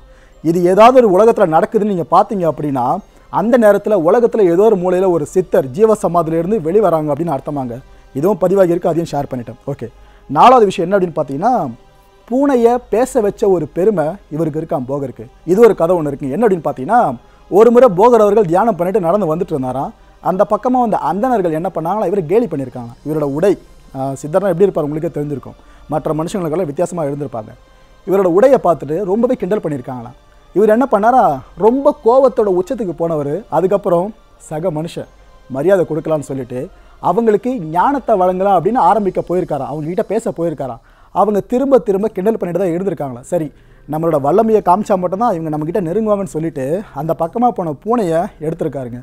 இது ஏதாவது ஒரு உலகத்தில் நடக்குதுன்னு நீங்கள் பார்த்தீங்க அப்படின்னா அந்த நேரத்தில் உலகத்தில் ஏதோ ஒரு மூலையில் ஒரு சித்தர் ஜீவசமாதியிலேருந்து வெளிவராங்க அப்படின்னு அர்த்தமாங்க. இதுவும் பதிவாகி இருக்குது, அதையும் ஷேர் பண்ணிட்டேன். ஓகே, நாலாவது விஷயம் என்ன அப்படின்னு பார்த்தீங்கன்னா, பூனையை பேச வச்ச ஒரு பெருமை இவருக்கு இருக்கான் போகருக்கு. இது ஒரு கதை ஒன்று இருக்குது. என்ன அப்படின்னு பார்த்தீங்கன்னா, ஒரு முறை போகர் அவர்கள் தியானம் பண்ணிட்டு நடந்து வந்துட்டு இருந்தாராம். அந்த பக்கமாக வந்து அந்தனர்கள் என்ன பண்ணாங்களா, இவர் கேலி பண்ணியிருக்காங்க. இவரோட உடை சித்தர்னா எப்படி இருப்பார் உங்களுக்கே தெரிஞ்சிருக்கும், மற்ற மனுஷங்களுக்கெல்லாம் வித்தியாசமாக இருந்திருப்பாங்க. இவரோட உடையை பார்த்துட்டு ரொம்பவே கிண்டல் பண்ணியிருக்காங்களா. இவர் என்ன பண்ணாரா, ரொம்ப கோபத்தோட உச்சத்துக்கு போனவர் அதுக்கப்புறம் சக மனுஷன் மரியாதை கொடுக்கலான்னு சொல்லிட்டு அவங்களுக்கு ஞானத்தை வழங்கலாம் அப்படின்னு ஆரம்பிக்க போயிருக்காராம். அவங்ககிட்ட பேச போயிருக்காராம். அவங்க திரும்ப திரும்ப கிண்டல் பண்ணிட்டு தான் இருந்திருக்காங்களா. சரி, நம்மளோட வல்லமையை காமிச்சா மட்டும்தான் இவங்க நம்மக்கிட்ட நெருங்குவாங்கன்னு சொல்லிட்டு அந்த பக்கமாக போன பூனையை எடுத்திருக்காருங்க.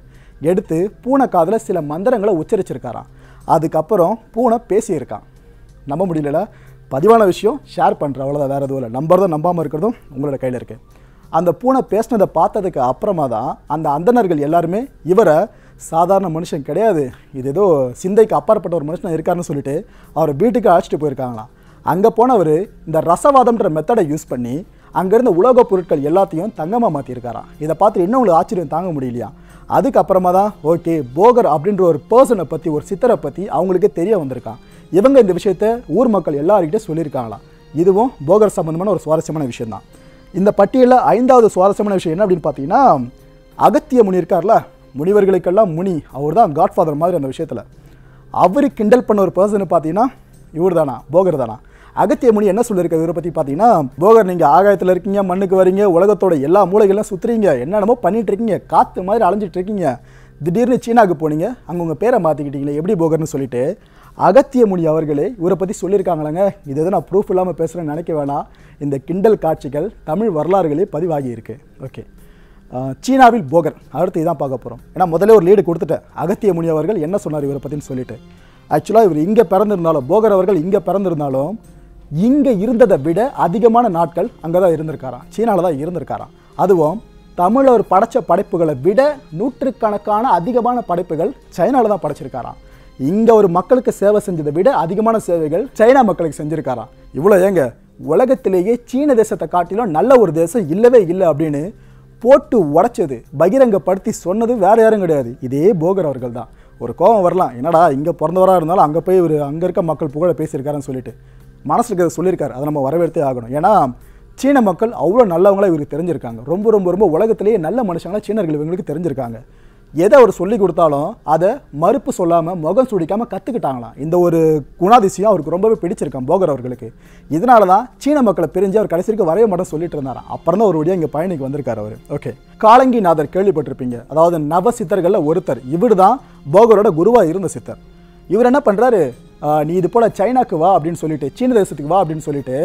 எடுத்து பூனை காதில் சில மந்திரங்களை உச்சரிச்சிருக்காராம். அதுக்கப்புறம் பூனை பேசியிருக்கான். நம்ப முடியல, பதிவான விஷயம் ஷேர் பண்ணுறேன், அவ்வளோதான், வேறு எதுவும் இல்லை. நம்புறதும் நம்பாமல் இருக்கிறதும் உங்களோட கையில் இருக்குது. அந்த பூனை பேசினதை பார்த்ததுக்கு அப்புறமா தான் அந்த அந்தணர்கள் எல்லாருமே இவரை சாதாரண மனுஷன் கிடையாது, இது ஏதோ சிந்தைக்கு அப்பாற்பட்ட ஒரு மனுஷனாக இருக்காருன்னு சொல்லிட்டு அவர் வீட்டுக்கு அழைச்சிட்டு போயிருக்காங்களாம். அங்கே போனவர் இந்த ரசவாதம்ன்ற மெத்தடை யூஸ் பண்ணி அங்கேருந்து உலோக பொருட்கள் எல்லாத்தையும் தங்கமாக மாற்றிருக்காராம். இதை பார்த்துட்டு இன்னும் உங்களுக்கு ஆச்சரியம் தாங்க முடியலையா. அதுக்கப்புறமா தான் ஓகே, போகர் அப்படின்ற ஒரு பர்சனை பற்றி, ஒரு சித்தரை பற்றி அவங்களுக்கே தெரிய வந்திருக்கான். இவங்க இந்த விஷயத்த ஊர் மக்கள் எல்லாருக்கிட்டே சொல்லியிருக்காங்களாம். இதுவும் போகர் சம்பந்தமான ஒரு சுவாரஸ்யமான விஷயந்தான். இந்த பட்டியலில் ஐந்தாவது சுவாரஸ்யமான விஷயம் என்ன அப்படின்னு பார்த்தீங்கன்னா, அகத்திய முனி இருக்கார்ல, முனிவர்களுக்கெல்லாம் முனி, அவர் தான் காட்ஃபாதர் மாதிரி அந்த விஷயத்தில். அவரு கிண்டல் பண்ண ஒரு பர்சன் பார்த்தீங்கன்னா இவர் தானா, போகர் தானா. அகத்திய முனி என்ன சொல்லியிருக்காரு இவரை பற்றி பார்த்தீங்கன்னா, போகர் நீங்கள் ஆகாயத்தில் இருக்கீங்க, மண்ணுக்கு வரீங்க, உலகத்தோட எல்லா மூலைகள்லாம் சுற்றுறீங்க, என்னென்னமோ பண்ணிகிட்டு இருக்கீங்க, காற்று மாதிரி அலைஞ்சிட்டு இருக்கீங்க, திடீர்னு சீனாவுக்கு போனீங்க, அங்கே உங்கள் பேரை மாற்றிக்கிட்டீங்களே எப்படி போகர்னு சொல்லிட்டு அகத்திய முனி அவர்களே இவரை பற்றி சொல்லியிருக்காங்களாங்க. இது எதுவும் நான் ப்ரூஃப் இல்லாமல் பேசுகிறேன்னு நினைக்க வேணாம். இந்த கிண்டல் காட்சிகள் தமிழ் வரலாறுகளே பதிவாகி இருக்குது. ஓகே, சீனாவில் போகர், அடுத்து இதான் பார்க்க போகிறோம். ஏன்னா முதல்ல ஒரு லீடு கொடுத்துட்டேன், அகத்திய முனி அவர்கள் என்ன சொன்னார் இவரை பற்றின்னு சொல்லிட்டு. ஆக்சுவலாக இவர் இங்கே பிறந்திருந்தாலும், போகர் அவர்கள் இங்கே பிறந்திருந்தாலும், இங்கே இருந்ததை விட அதிகமான நாட்கள் அங்கே தான் இருந்திருக்காராம், சீனாவில் தான் இருந்திருக்காராம். அதுவும் தமிழர் படைத்த படைப்புகளை விட நூற்றுக்கணக்கான அதிகமான படைப்புகள் சைனாவில் தான் படைச்சிருக்காராம். இங்கே ஒரு மக்களுக்கு சேவை செஞ்சதை விட அதிகமான சேவைகள் சைனா மக்களுக்கு செஞ்சுருக்காராம். இவ்வளோ ஏங்க, உலகத்திலேயே சீன தேசத்தை காட்டிலும் நல்ல ஒரு தேசம் இல்லவே இல்லை அப்படின்னு போட்டு உடைச்சது, பகிரங்கப்படுத்தி சொன்னது வேறு யாரும் கிடையாது, இதே போகர் அவர்கள் தான். ஒரு கோபம் வரலாம், என்னடா இங்கே பிறந்தவராக இருந்தாலும் அங்கே போய் ஒரு அங்கே இருக்க மக்கள் புகழை பேசியிருக்காருன்னு சொல்லிட்டு மனசுக்கு சொல்லியிருக்காரு, அதை நம்ம வரவேற்றே ஆகணும். ஏன்னா சீன மக்கள் அவ்வளோ நல்லவங்களா இவருக்கு தெரிஞ்சிருக்காங்க. ரொம்ப ரொம்ப ரொம்ப உலகத்திலேயே நல்ல மனுஷங்களாக சீனர்கள் இவங்களுக்கு தெரிஞ்சிருக்காங்க. எதை அவர் சொல்லி கொடுத்தாலும் அதை மறுப்பு சொல்லாமல் முகம் சுடிக்காமல் கற்றுக்கிட்டாங்களாம். இந்த ஒரு குணாதிசயம் அவருக்கு ரொம்பவே பிடிச்சிருக்கான் போகர் அவர்களுக்கு. இதனால தான் சீன மக்களை பிரிஞ்சு அவர் கடைசிக்கு வரைய மாட்டோம் சொல்லிட்டு இருந்தாராம். அப்புறம் தான் ஒரு வழியாக இங்கே பயணிக்கு வந்திருக்கார் அவர். ஓகே, காலங்கிநாதர் கேள்விப்பட்டிருப்பீங்க. அதாவது நவ சித்தர்களில் ஒருத்தர். இவர் தான் போகரோட குருவாக இருந்த சித்தர். இவர் என்ன பண்ணுறாரு, நீ இது போல் சைனாக்கு வா அப்படின்னு சொல்லிட்டு, சீன தேசத்துக்கு வா அப்படின்னு சொல்லிட்டு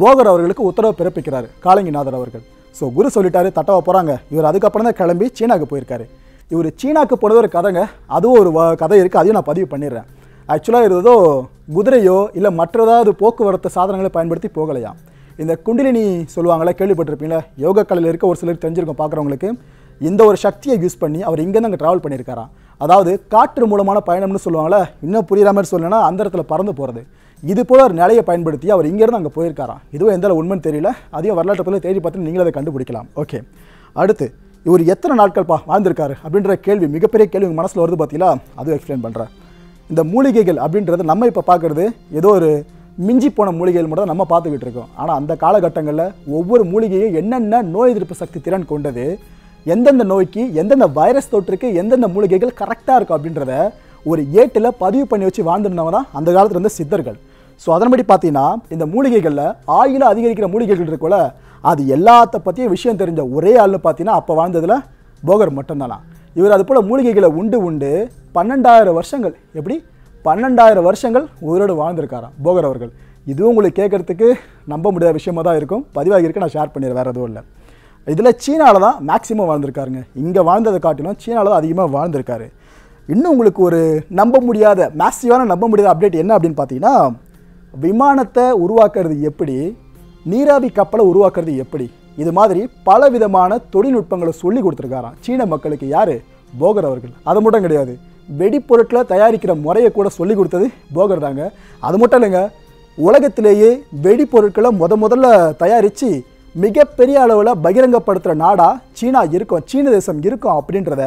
போகர் அவர்களுக்கு உத்தரவு பிறப்பிக்கிறார் காலங்கிநாதர் அவர்கள். ஸோ குரு சொல்லிட்டாரு, தட்டவா போகிறாங்க. இவர் அதுக்கப்புறம் தான் கிளம்பி சீனாவுக்கு போயிருக்காரு. இவர் சீனாவுக்கு போனது ஒரு கதைங்க, அதுவும் ஒரு கதை இருக்குது, அதையும் நான் பதிவு பண்ணிடுறேன். ஆக்சுவலாக ஏதோ குதிரையோ இல்லை மற்ற ஏதாவது போக்குவரத்து சாதனங்களை பயன்படுத்தி போகலையா. இந்த குண்டிலினி சொல்லுவாங்களே, கேள்விப்பட்டிருப்பீங்களா, யோகா கலையில் இருக்க ஒரு சிலருக்கு தெரிஞ்சிருக்கும் பார்க்குறவங்களுக்கு. இந்த ஒரு சக்தியை யூஸ் பண்ணி அவர் இங்கேருந்து அங்கே ட்ராவல் பண்ணியிருக்காராம். அதாவது காற்று மூலமான பயணம்னு சொல்லுவாங்களே, இன்னும் புரிகிற மாதிரி சொல்லணும்னா அந்த இடத்துல பறந்து போகிறது. இது போல் ஒரு நிலையை பயன்படுத்தி அவர் இங்கேருந்து அங்கே போயிருக்காராம். இதுவும் எந்த உண்மைன்னு தெரியல, அதையும் வரலாற்றுல தேடி பார்த்து நீங்களும் அதை கண்டுபிடிக்கலாம். ஓகே, அடுத்து இவர் எத்தனை நாட்கள் பா வாழ்ந்திருக்காரு அப்படின்ற கேள்வி, மிகப்பெரிய கேள்வி உங்கள் மனசில் வருது பார்த்தீங்களா, அதுவும் எக்ஸ்பிளைன் பண்ணுறேன். இந்த மூலிகைகள் அப்படின்றது நம்ம இப்போ பார்க்குறது ஏதோ ஒரு மிஞ்சி போன மூலிகைகள் மட்டும் தான் நம்ம பார்த்துக்கிட்டு இருக்கோம். ஆனால் அந்த காலகட்டங்களில் ஒவ்வொரு மூலிகையும் என்னென்ன நோய் எதிர்ப்பு சக்தி திறன் கொண்டது, எந்தெந்த நோய்க்கு எந்தெந்த வைரஸ் தொற்றுக்கு எந்தெந்த மூலிகைகள் கரெக்டாக இருக்கும் அப்படின்றத ஒரு ஏட்டில் பதிவு பண்ணி வச்சு வாழ்ந்துருந்தவங்க தான் அந்த காலத்தில் இருந்த சித்தர்கள். ஸோ அதன்படி பார்த்தீங்கன்னா இந்த மூலிகைகளில் ஆயில அதிகரிக்கிற மூலிகைகள் இருக்குல்ல, அது எல்லாத்த பற்றியும் விஷயம் தெரிஞ்ச ஒரே ஆள்னு பார்த்தீங்கன்னா அப்போ வாழ்ந்ததில் போகர் மட்டும்தானா. இவர் அது போல் மூலிகைகளை உண்டு உண்டு பன்னெண்டாயிரம் வருஷங்கள், எப்படி பன்னெண்டாயிரம் வருஷங்கள் உயிரோடு வாழ்ந்திருக்காராம் போகர் அவர்கள். இதுவும் உங்களுக்கு கேட்குறதுக்கு நம்ப முடியாத விஷயமாக தான் இருக்கும், பதிவாகி இருக்கு, நான் ஷேர் பண்ணிடுறேன், வேறு எதுவும் இல்லை. இதில் சீனாவில் தான் மேக்ஸிமம் வாழ்ந்திருக்காருங்க. இங்கே வாழ்ந்ததை காட்டிலும் சீனாவில் தான் அதிகமாக வாழ்ந்திருக்காரு. இன்னும் உங்களுக்கு ஒரு நம்ப முடியாத மேக்ஸிவான நம்ப முடியாத அப்டேட் என்ன அப்படின்னு பார்த்தீங்கன்னா, விமானத்தை உருவாக்குறது எப்படி, நீராவி கப்பலை உருவாக்குறது எப்படி, இது மாதிரி பல விதமான தொழில்நுட்பங்களை சொல்லி கொடுத்துருக்காராம் சீன மக்களுக்கு. யார்? போகர் அவர்கள். அது மட்டும் கிடையாது, வெடிப்பொருட்களை தயாரிக்கிற முறையை கூட சொல்லி கொடுத்தது போகர் தாங்க. அது மட்டும் இல்லைங்க, உலகத்திலேயே வெடிப்பொருட்களை முத முதல்ல தயாரித்து மிகப்பெரிய அளவில் பகிரங்கப்படுத்துகிற நாடாக சீனா இருக்கும், சீன தேசம் இருக்கும் அப்படின்றத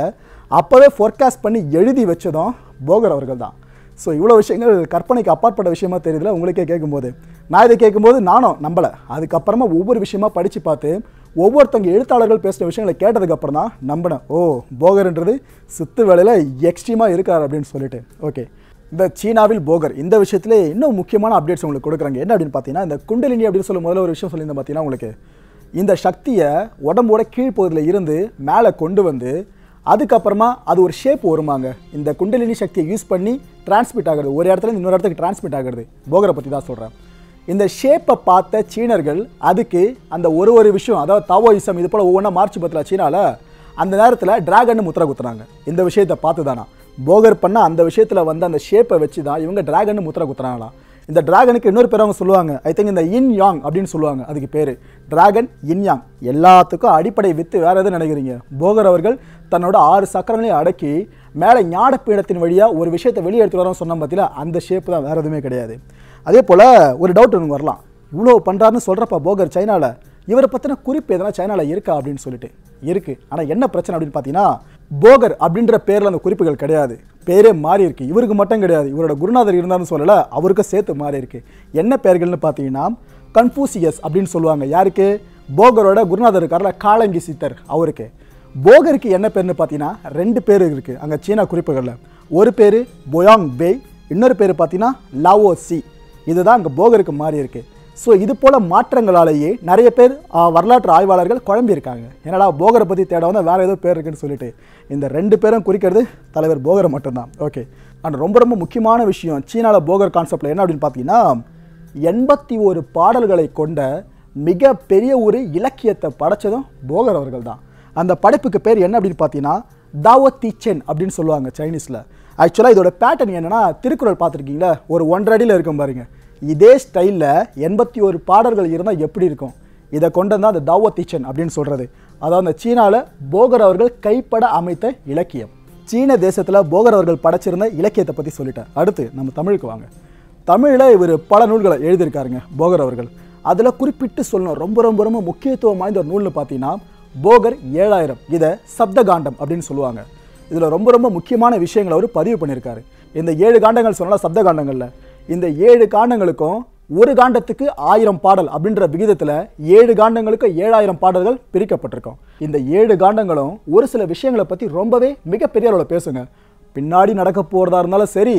அப்போவே ஃபோர்காஸ்ட் பண்ணி எழுதி வச்சதும் போகர் அவர்கள் தான். ஸோ இவ்வளோ விஷயங்கள் கற்பனைக்கு அப்பாற்பட்ட விஷயமா தெரியுதுல உங்களுக்கே கேட்கும்போது. நான் இதை கேட்கும்போது நானும் நம்பலை. அதுக்கப்புறமா ஒவ்வொரு விஷயமா படித்து பார்த்து ஒவ்வொருத்தவங்க எழுத்தாளர்கள் பேசுகிற விஷயங்களை கேட்டதுக்கப்புறம் தான் நம்பினேன், ஓ போகர்ன்றது சித்து வேலையில் எக்ஸ்ட்ரீமாக இருக்கார் அப்படின்னு சொல்லிட்டு. ஓகே, இந்த சீனாவில் போகர் இந்த விஷயத்துல இன்னும் முக்கியமான அப்டேட்ஸ் உங்களுக்கு கொடுக்குறாங்க. என்ன அப்படின்னு பார்த்தீங்கன்னா, இந்த குண்டலினி அப்படின்னு சொல்லும் முதல்ல ஒரு விஷயம் சொல்லியிருந்தேன் பார்த்தீங்கன்னா உங்களுக்கு, இந்த சக்தியை உடம்போட கீழ்ப்பகுதியில் இருந்து மேலே கொண்டு வந்து அதுக்கப்புறமா அது ஒரு ஷேப் வருமாங்க. இந்த குண்டலினி சக்தியை யூஸ் பண்ணி டிரான்ஸ்மிட் ஆகிறது, ஒரு இடத்துல இன்னொரு இடத்துக்கு டிரான்ஸ்மிட் ஆகிறது. போகரை பற்றி தான் சொல்கிறேன். இந்த ஷேப்பை பார்த்த சீனர்கள் அதுக்கு அந்த ஒரு ஒரு விஷயம், அதாவது தாவோயிசம் இது போல் ஒவ்வொன்றா மார்ச் பத்தில் சீனாவில் அந்த நேரத்தில் டிராகன் முத்திரை குத்துறாங்க. இந்த விஷயத்தை பார்த்து தானா போகர் பண்ண அந்த விஷயத்தில் வந்து அந்த ஷேப்பை வச்சு தான் இவங்க டிராகன் முத்திரை குத்துறாங்களாம். இந்த டிராகனுக்கு இன்னொரு பேர் அவங்க சொல்லுவாங்க, ஐ திங்க் இந்த இன் யாங் அப்படின்னு சொல்லுவாங்க, அதுக்கு பேர் டிராகன் இன் யாங். எல்லாத்துக்கும் அடிப்படை வித்து வேறு எதுவும் நினைக்கிறீங்க, போகர் அவர்கள் தன்னோட ஆறு சக்கரங்களையும் அடக்கி மேலே ஞானப்பீடத்தின் வழியாக ஒரு விஷயத்தை வெளியே எடுத்துகிட்டு வரோம்னு சொன்னால் பார்த்தீங்களா, அந்த ஷேப்பு தான், வேறு எதுவுமே கிடையாது. அதே போல் ஒரு டவுட் எனக்கு வரலாம், இவ்வளோ பண்ணுறாருன்னு சொல்கிறப்ப போகர் சைனாவில் இவரை பற்றின குறிப்பு எதனா சைனாவில் இருக்கா அப்படின்னு சொல்லிட்டு இருக்குது. ஆனால் என்ன பிரச்சனை அப்படின்னு பார்த்தீங்கன்னா, போகர் அப்படின்ற பேரில் அந்த குறிப்புகள் கிடையாது, பேரே மாறி இருக்குது. இவருக்கு மட்டும் கிடையாது, இவரோட குருநாதர் இருந்தார்னு சொல்லலை, அவருக்கும் சேர்த்து மாறி இருக்குது. என்ன பெயர்கள்னு பார்த்தீங்கன்னா, கன்ஃபூசியஸ் அப்படின்னு சொல்லுவாங்க. யாருக்கு? போகரோட குருநாதர் இருக்காரில் காலங்கி சித்தர், அவருக்கு. போகருக்கு என்ன பேர்னு பார்த்தீங்கன்னா ரெண்டு பேர் இருக்குது அங்கே சீனா குறிப்புகளில். ஒரு பேர் பொயாங் பேய், இன்னொரு பேர் பார்த்தீங்கன்னா லாவோ சி. இதுதான் அங்கே போகருக்கு மாறி இருக்குது. ஸோ இது போல் மாற்றங்களாலேயே நிறைய பேர் வரலாற்று ஆய்வாளர்கள் குழம்பியிருக்காங்க, ஏன்னா போகரை பற்றி தேட வந்து வேறு ஏதோ பேர் இருக்குன்னு சொல்லிட்டு. இந்த ரெண்டு பேரும் குறிக்கிறது தலைவர் போகரை மட்டும்தான். ஓகே, அண்ட் ரொம்ப ரொம்ப முக்கியமான விஷயம் சீனாவில் போகர் கான்செப்டில் என்ன அப்படின்னு பார்த்தீங்கன்னா, எண்பத்தி ஒரு பாடல்களை கொண்ட மிக பெரிய ஒரு இலக்கியத்தை படைத்ததும் போகர் அவர்கள் தான். அந்த படைப்புக்கு பேர் என்ன அப்படின்னு பார்த்தீங்கன்னா தாவோ தி சென் அப்படின்னு சொல்லுவாங்க சைனீஸில். ஆக்சுவலாக இதோட பேட்டர்ன் என்னென்னா, திருக்குறள் பார்த்துருக்கீங்களா, ஒரு ஒன்றரை அடியில் இருக்கும் பாருங்க, இதே ஸ்டைலில் எண்பத்தி ஒரு பாடல்கள் இருந்தால் எப்படி இருக்கும், இதை கொண்டு வந்தால் அந்த தாவோ தி சென் அப்படின்னு சொல்கிறது. அதாவது அந்த சீனாவில் போகர் அவர்கள் கைப்பட அமைத்த இலக்கியம். சீன தேசத்தில் போகர் அவர்கள் படைச்சிருந்த இலக்கியத்தை பற்றி சொல்லிட்டார். அடுத்து நம்ம தமிழுக்கு வாங்க. தமிழில் இவர் பல நூல்களை எழுதியிருக்காருங்க போகர் அவர்கள். அதில் குறிப்பிட்டு சொல்லணும் ரொம்ப ரொம்ப ரொம்ப முக்கியத்துவம் வாய்ந்த ஒரு நூல்னு பார்த்தீங்கன்னா போகர் ஏழாயிரம், இதை சப்தகாண்டம் அப்படின்னு சொல்லுவாங்க. இதில் ரொம்ப ரொம்ப முக்கியமான விஷயங்களை அவர் பதிவு பண்ணியிருக்காரு. இந்த ஏழு காண்டங்கள் சொன்னால் சப்தகாண்டங்களில், இந்த ஏழு காண்டங்களுக்கும் ஒரு காண்டத்துக்கு ஆயிரம் பாடல் அப்படின்ற விகிதத்தில் ஏழு காண்டங்களுக்கு ஏழாயிரம் பாடல்கள் பிரிக்கப்பட்டிருக்கும். இந்த ஏழு காண்டங்களும் ஒரு சில விஷயங்களை பற்றி ரொம்பவே மிகப்பெரிய அளவில் பேசுங்க. பின்னாடி நடக்க போகிறதா இருந்தாலும் சரி,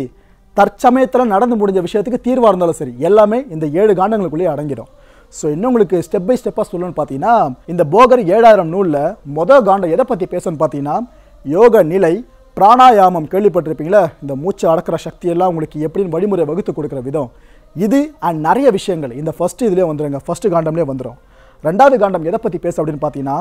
தற்சமயத்தில் நடந்து முடிஞ்ச விஷயத்துக்கு தீர்வாக இருந்தாலும் சரி, எல்லாமே இந்த ஏழு காண்டங்களுக்குள்ளேயே அடங்கிடும். ஸோ இன்னும் உங்களுக்கு ஸ்டெப் பை ஸ்டெப்பாக சொல்லணும்னு பார்த்தீங்கன்னா, இந்த போகர் ஏழாயிரம் நூலில் மொதல் காண்டம் எதை பற்றி பேசணும்னு பார்த்தீங்கன்னா, யோக நிலை, பிராணாயாமம் கேள்விப்பட்டிருப்பீங்களா, இந்த மூச்சு அடக்கிற சக்தியெல்லாம் உங்களுக்கு எப்படின்னு வழிமுறை வகுத்து கொடுக்குற விதம் இது அண்ட் நிறைய விஷயங்கள் இந்த ஃபஸ்ட்டு இதிலே வந்துடுங்க, ஃபஸ்ட்டு காண்டம்லேயே வந்துடும். ரெண்டாவது காண்டம் எதை பற்றி பேச அப்படின்னு பார்த்தீங்கன்னா,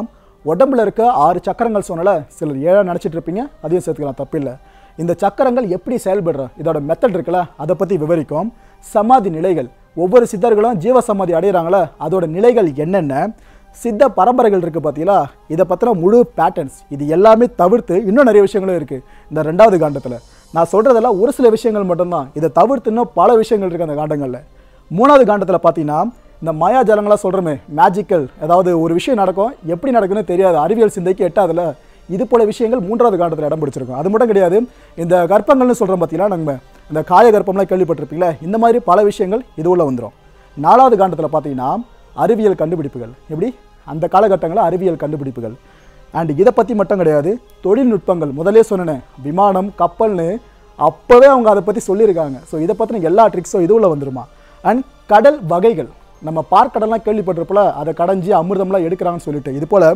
உடம்புல இருக்க ஆறு சக்கரங்கள் சொன்னால சிலர் ஏழாக நினச்சிட்டு இருப்பீங்க, அதையும் சேர்த்துக்கலாம், தப்பில்லை. இந்த சக்கரங்கள் எப்படி செயல்படுற இதோட மெத்தட் இருக்குல்ல, அதை பற்றி விவரிக்கும். சமாதி நிலைகள், ஒவ்வொரு சித்தர்களும் ஜீவசமாதி அடைகிறாங்களே அதோட நிலைகள் என்னென்ன, சித்த பரம்பரைகள் இருக்குது பார்த்தீங்களா, இதை பற்றின முழு பேட்டர்ன்ஸ், இது எல்லாமே தவிர்த்து இன்னும் நிறைய விஷயங்களும் இருக்குது இந்த ரெண்டாவது காண்டத்தில். நான் சொல்கிறதெல்லாம் ஒரு சில விஷயங்கள் மட்டும்தான், இதை தவிர்த்து இன்னும் பல விஷயங்கள் இருக்குது அந்த காண்டங்களில். மூணாவது காண்டத்தில் பார்த்தீங்கன்னா, இந்த மாயா ஜலங்களாக சொல்கிறோமே, மேஜிக்கல், அதாவது ஒரு விஷயம் நடக்கும், எப்படி நடக்குன்னு தெரியாது, அறிவியல் சிந்தைக்கு எட்டாவதில் இது போல விஷயங்கள் மூன்றாவது காண்டத்தில் இடம் பிடிச்சிருக்கும். அது மட்டும் கிடையாது, இந்த கற்பங்கள்னு சொல்கிறோம் பார்த்தீங்கன்னா, நம்ம இந்த காய கற்பம்லாம் கேள்விப்பட்டிருப்பீங்களா, இந்த மாதிரி பல விஷயங்கள் இதுவுள்ள வந்துடும். நாலாவது காண்டத்தில் பார்த்தீங்கன்னா, அறிவியல் கண்டுபிடிப்புகள், எப்படி அந்த காலகட்டங்களில் அறிவியல் கண்டுபிடிப்புகள் அண்ட் இதை பற்றி மட்டும் கிடையாது, தொழில்நுட்பங்கள், முதலே சொன்னேன் விமானம், கப்பல்னு அப்போவே அவங்க அதை பற்றி சொல்லியிருக்காங்க. ஸோ இதை பற்றின எல்லா ட்ரிக்ஸும் இதுவில் வந்துருமா. அண்ட் கடல் வகைகள், நம்ம பார்க்கடலாம் கேள்விப்பட்டிருப்போல, அதை கடைஞ்சி அமிர்தம்லாம் எடுக்கிறாங்கன்னு சொல்லிட்டு, இது போல்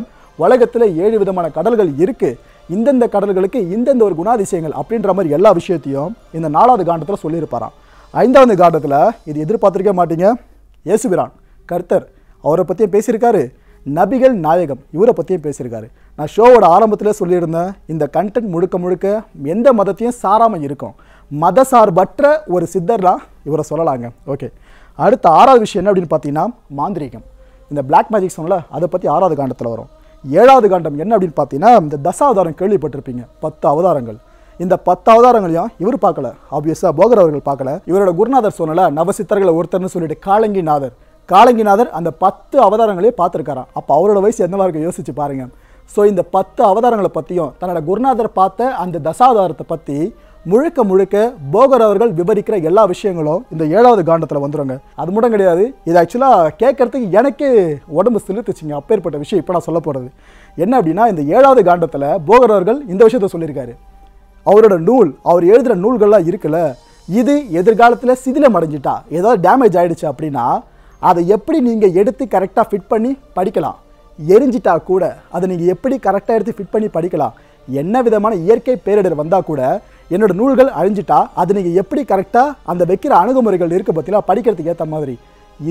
உலகத்தில் ஏழு விதமான கடல்கள் இருக்குது, இந்தந்த கடல்களுக்கு இந்தந்த ஒரு குணாதிசயங்கள் அப்படின்ற மாதிரி எல்லா விஷயத்தையும் இந்த நாலாவது காண்டத்தில் சொல்லியிருப்பாராம். ஐந்தாவது காண்டத்தில் இது எதிர்பார்த்துருக்க மாட்டீங்க, இயேசுபிரான் கர்த்தர் அவரை பற்றியும் பேசியிருக்காரு, நபிகள் நாயகம் இவரை பற்றியும் பேசியிருக்காரு. நான் ஷோவோட ஆரம்பத்தில் சொல்லியிருந்தேன், இந்த கண்டென்ட் முழுக்க முழுக்க எந்த மதத்தையும் சாராமல் இருக்கும், மத சார்பற்ற ஒரு சித்தர்லாம் இவரை சொல்லலாங்க. ஓகே, அடுத்த ஆறாவது விஷயம் என்ன அப்படின்னு பார்த்தீங்கன்னா, மாந்திரீகம், இந்த பிளாக் மேஜிக் சொன்னல, அதை பற்றி ஆறாவது காண்டத்தில் வரும். ஏழாவது காண்டம் என்ன அப்படின்னு பார்த்தீங்கன்னா, இந்த தசாவதாரம் கேள்விப்பட்டிருப்பீங்க, பத்து அவதாரங்கள், இந்த பத்து அவதாரங்களையும் இவர் பார்க்கல, ஆப்வியஸாக போகர் அவர்கள் பார்க்கல. இவரோட குருநாதர் சொன்னல நவசித்தர்களை ஒருத்தர்னு சொல்லிட்டு காலங்கிநாதர், காலங்கிநாதர் அந்த பத்து அவதாரங்களே பார்த்துருக்காராம். அப்போ அவரோட வயசு என்னவா இருக்க யோசிச்சு பாருங்கள். ஸோ இந்த பத்து அவதாரங்களை பற்றியும் தன்னோட குருநாதர் பார்த்த அந்த தசாவதாரத்தை பற்றி முழுக்க முழுக்க போகர் அவர்கள் விவரிக்கிற எல்லா விஷயங்களும் இந்த ஏழாவது காண்டத்தில் வந்துடுங்க. அது மட்டும் கிடையாது, இது ஆக்சுவலாக கேட்குறதுக்கு எனக்கே உடம்பு சிலிர்த்துச்சிங்க, அப்பேற்பட்ட விஷயம் இப்போ நான் சொல்ல போகிறது என்ன அப்படின்னா, இந்த ஏழாவது காண்டத்தில் போகர் அவர்கள் இந்த விஷயத்த சொல்லியிருக்காரு, அவரோட நூல், அவர் எழுதுகிற நூல்கள்லாம் இருக்குல்ல, இது எதிர்காலத்தில் சிதிலம் அடைஞ்சிட்டா, ஏதாவது டேமேஜ் ஆகிடுச்சு அப்படின்னா அதை எப்படி நீங்கள் எடுத்து கரெக்டாக ஃபிட் பண்ணி படிக்கலாம், எரிஞ்சிட்டா கூட அதை நீங்கள் எப்படி கரெக்டாக எடுத்து ஃபிட் பண்ணி படிக்கலாம், என்ன விதமான இயற்கை பேரிடர் வந்தால் கூட என்னோடய நூல்கள் அழிஞ்சிட்டா அதை நீங்கள் எப்படி கரெக்டாக அந்த வைக்கிற அணுகுமுறைகள் இருக்க பார்த்தீங்கன்னா படிக்கிறதுக்கு ஏற்ற மாதிரி,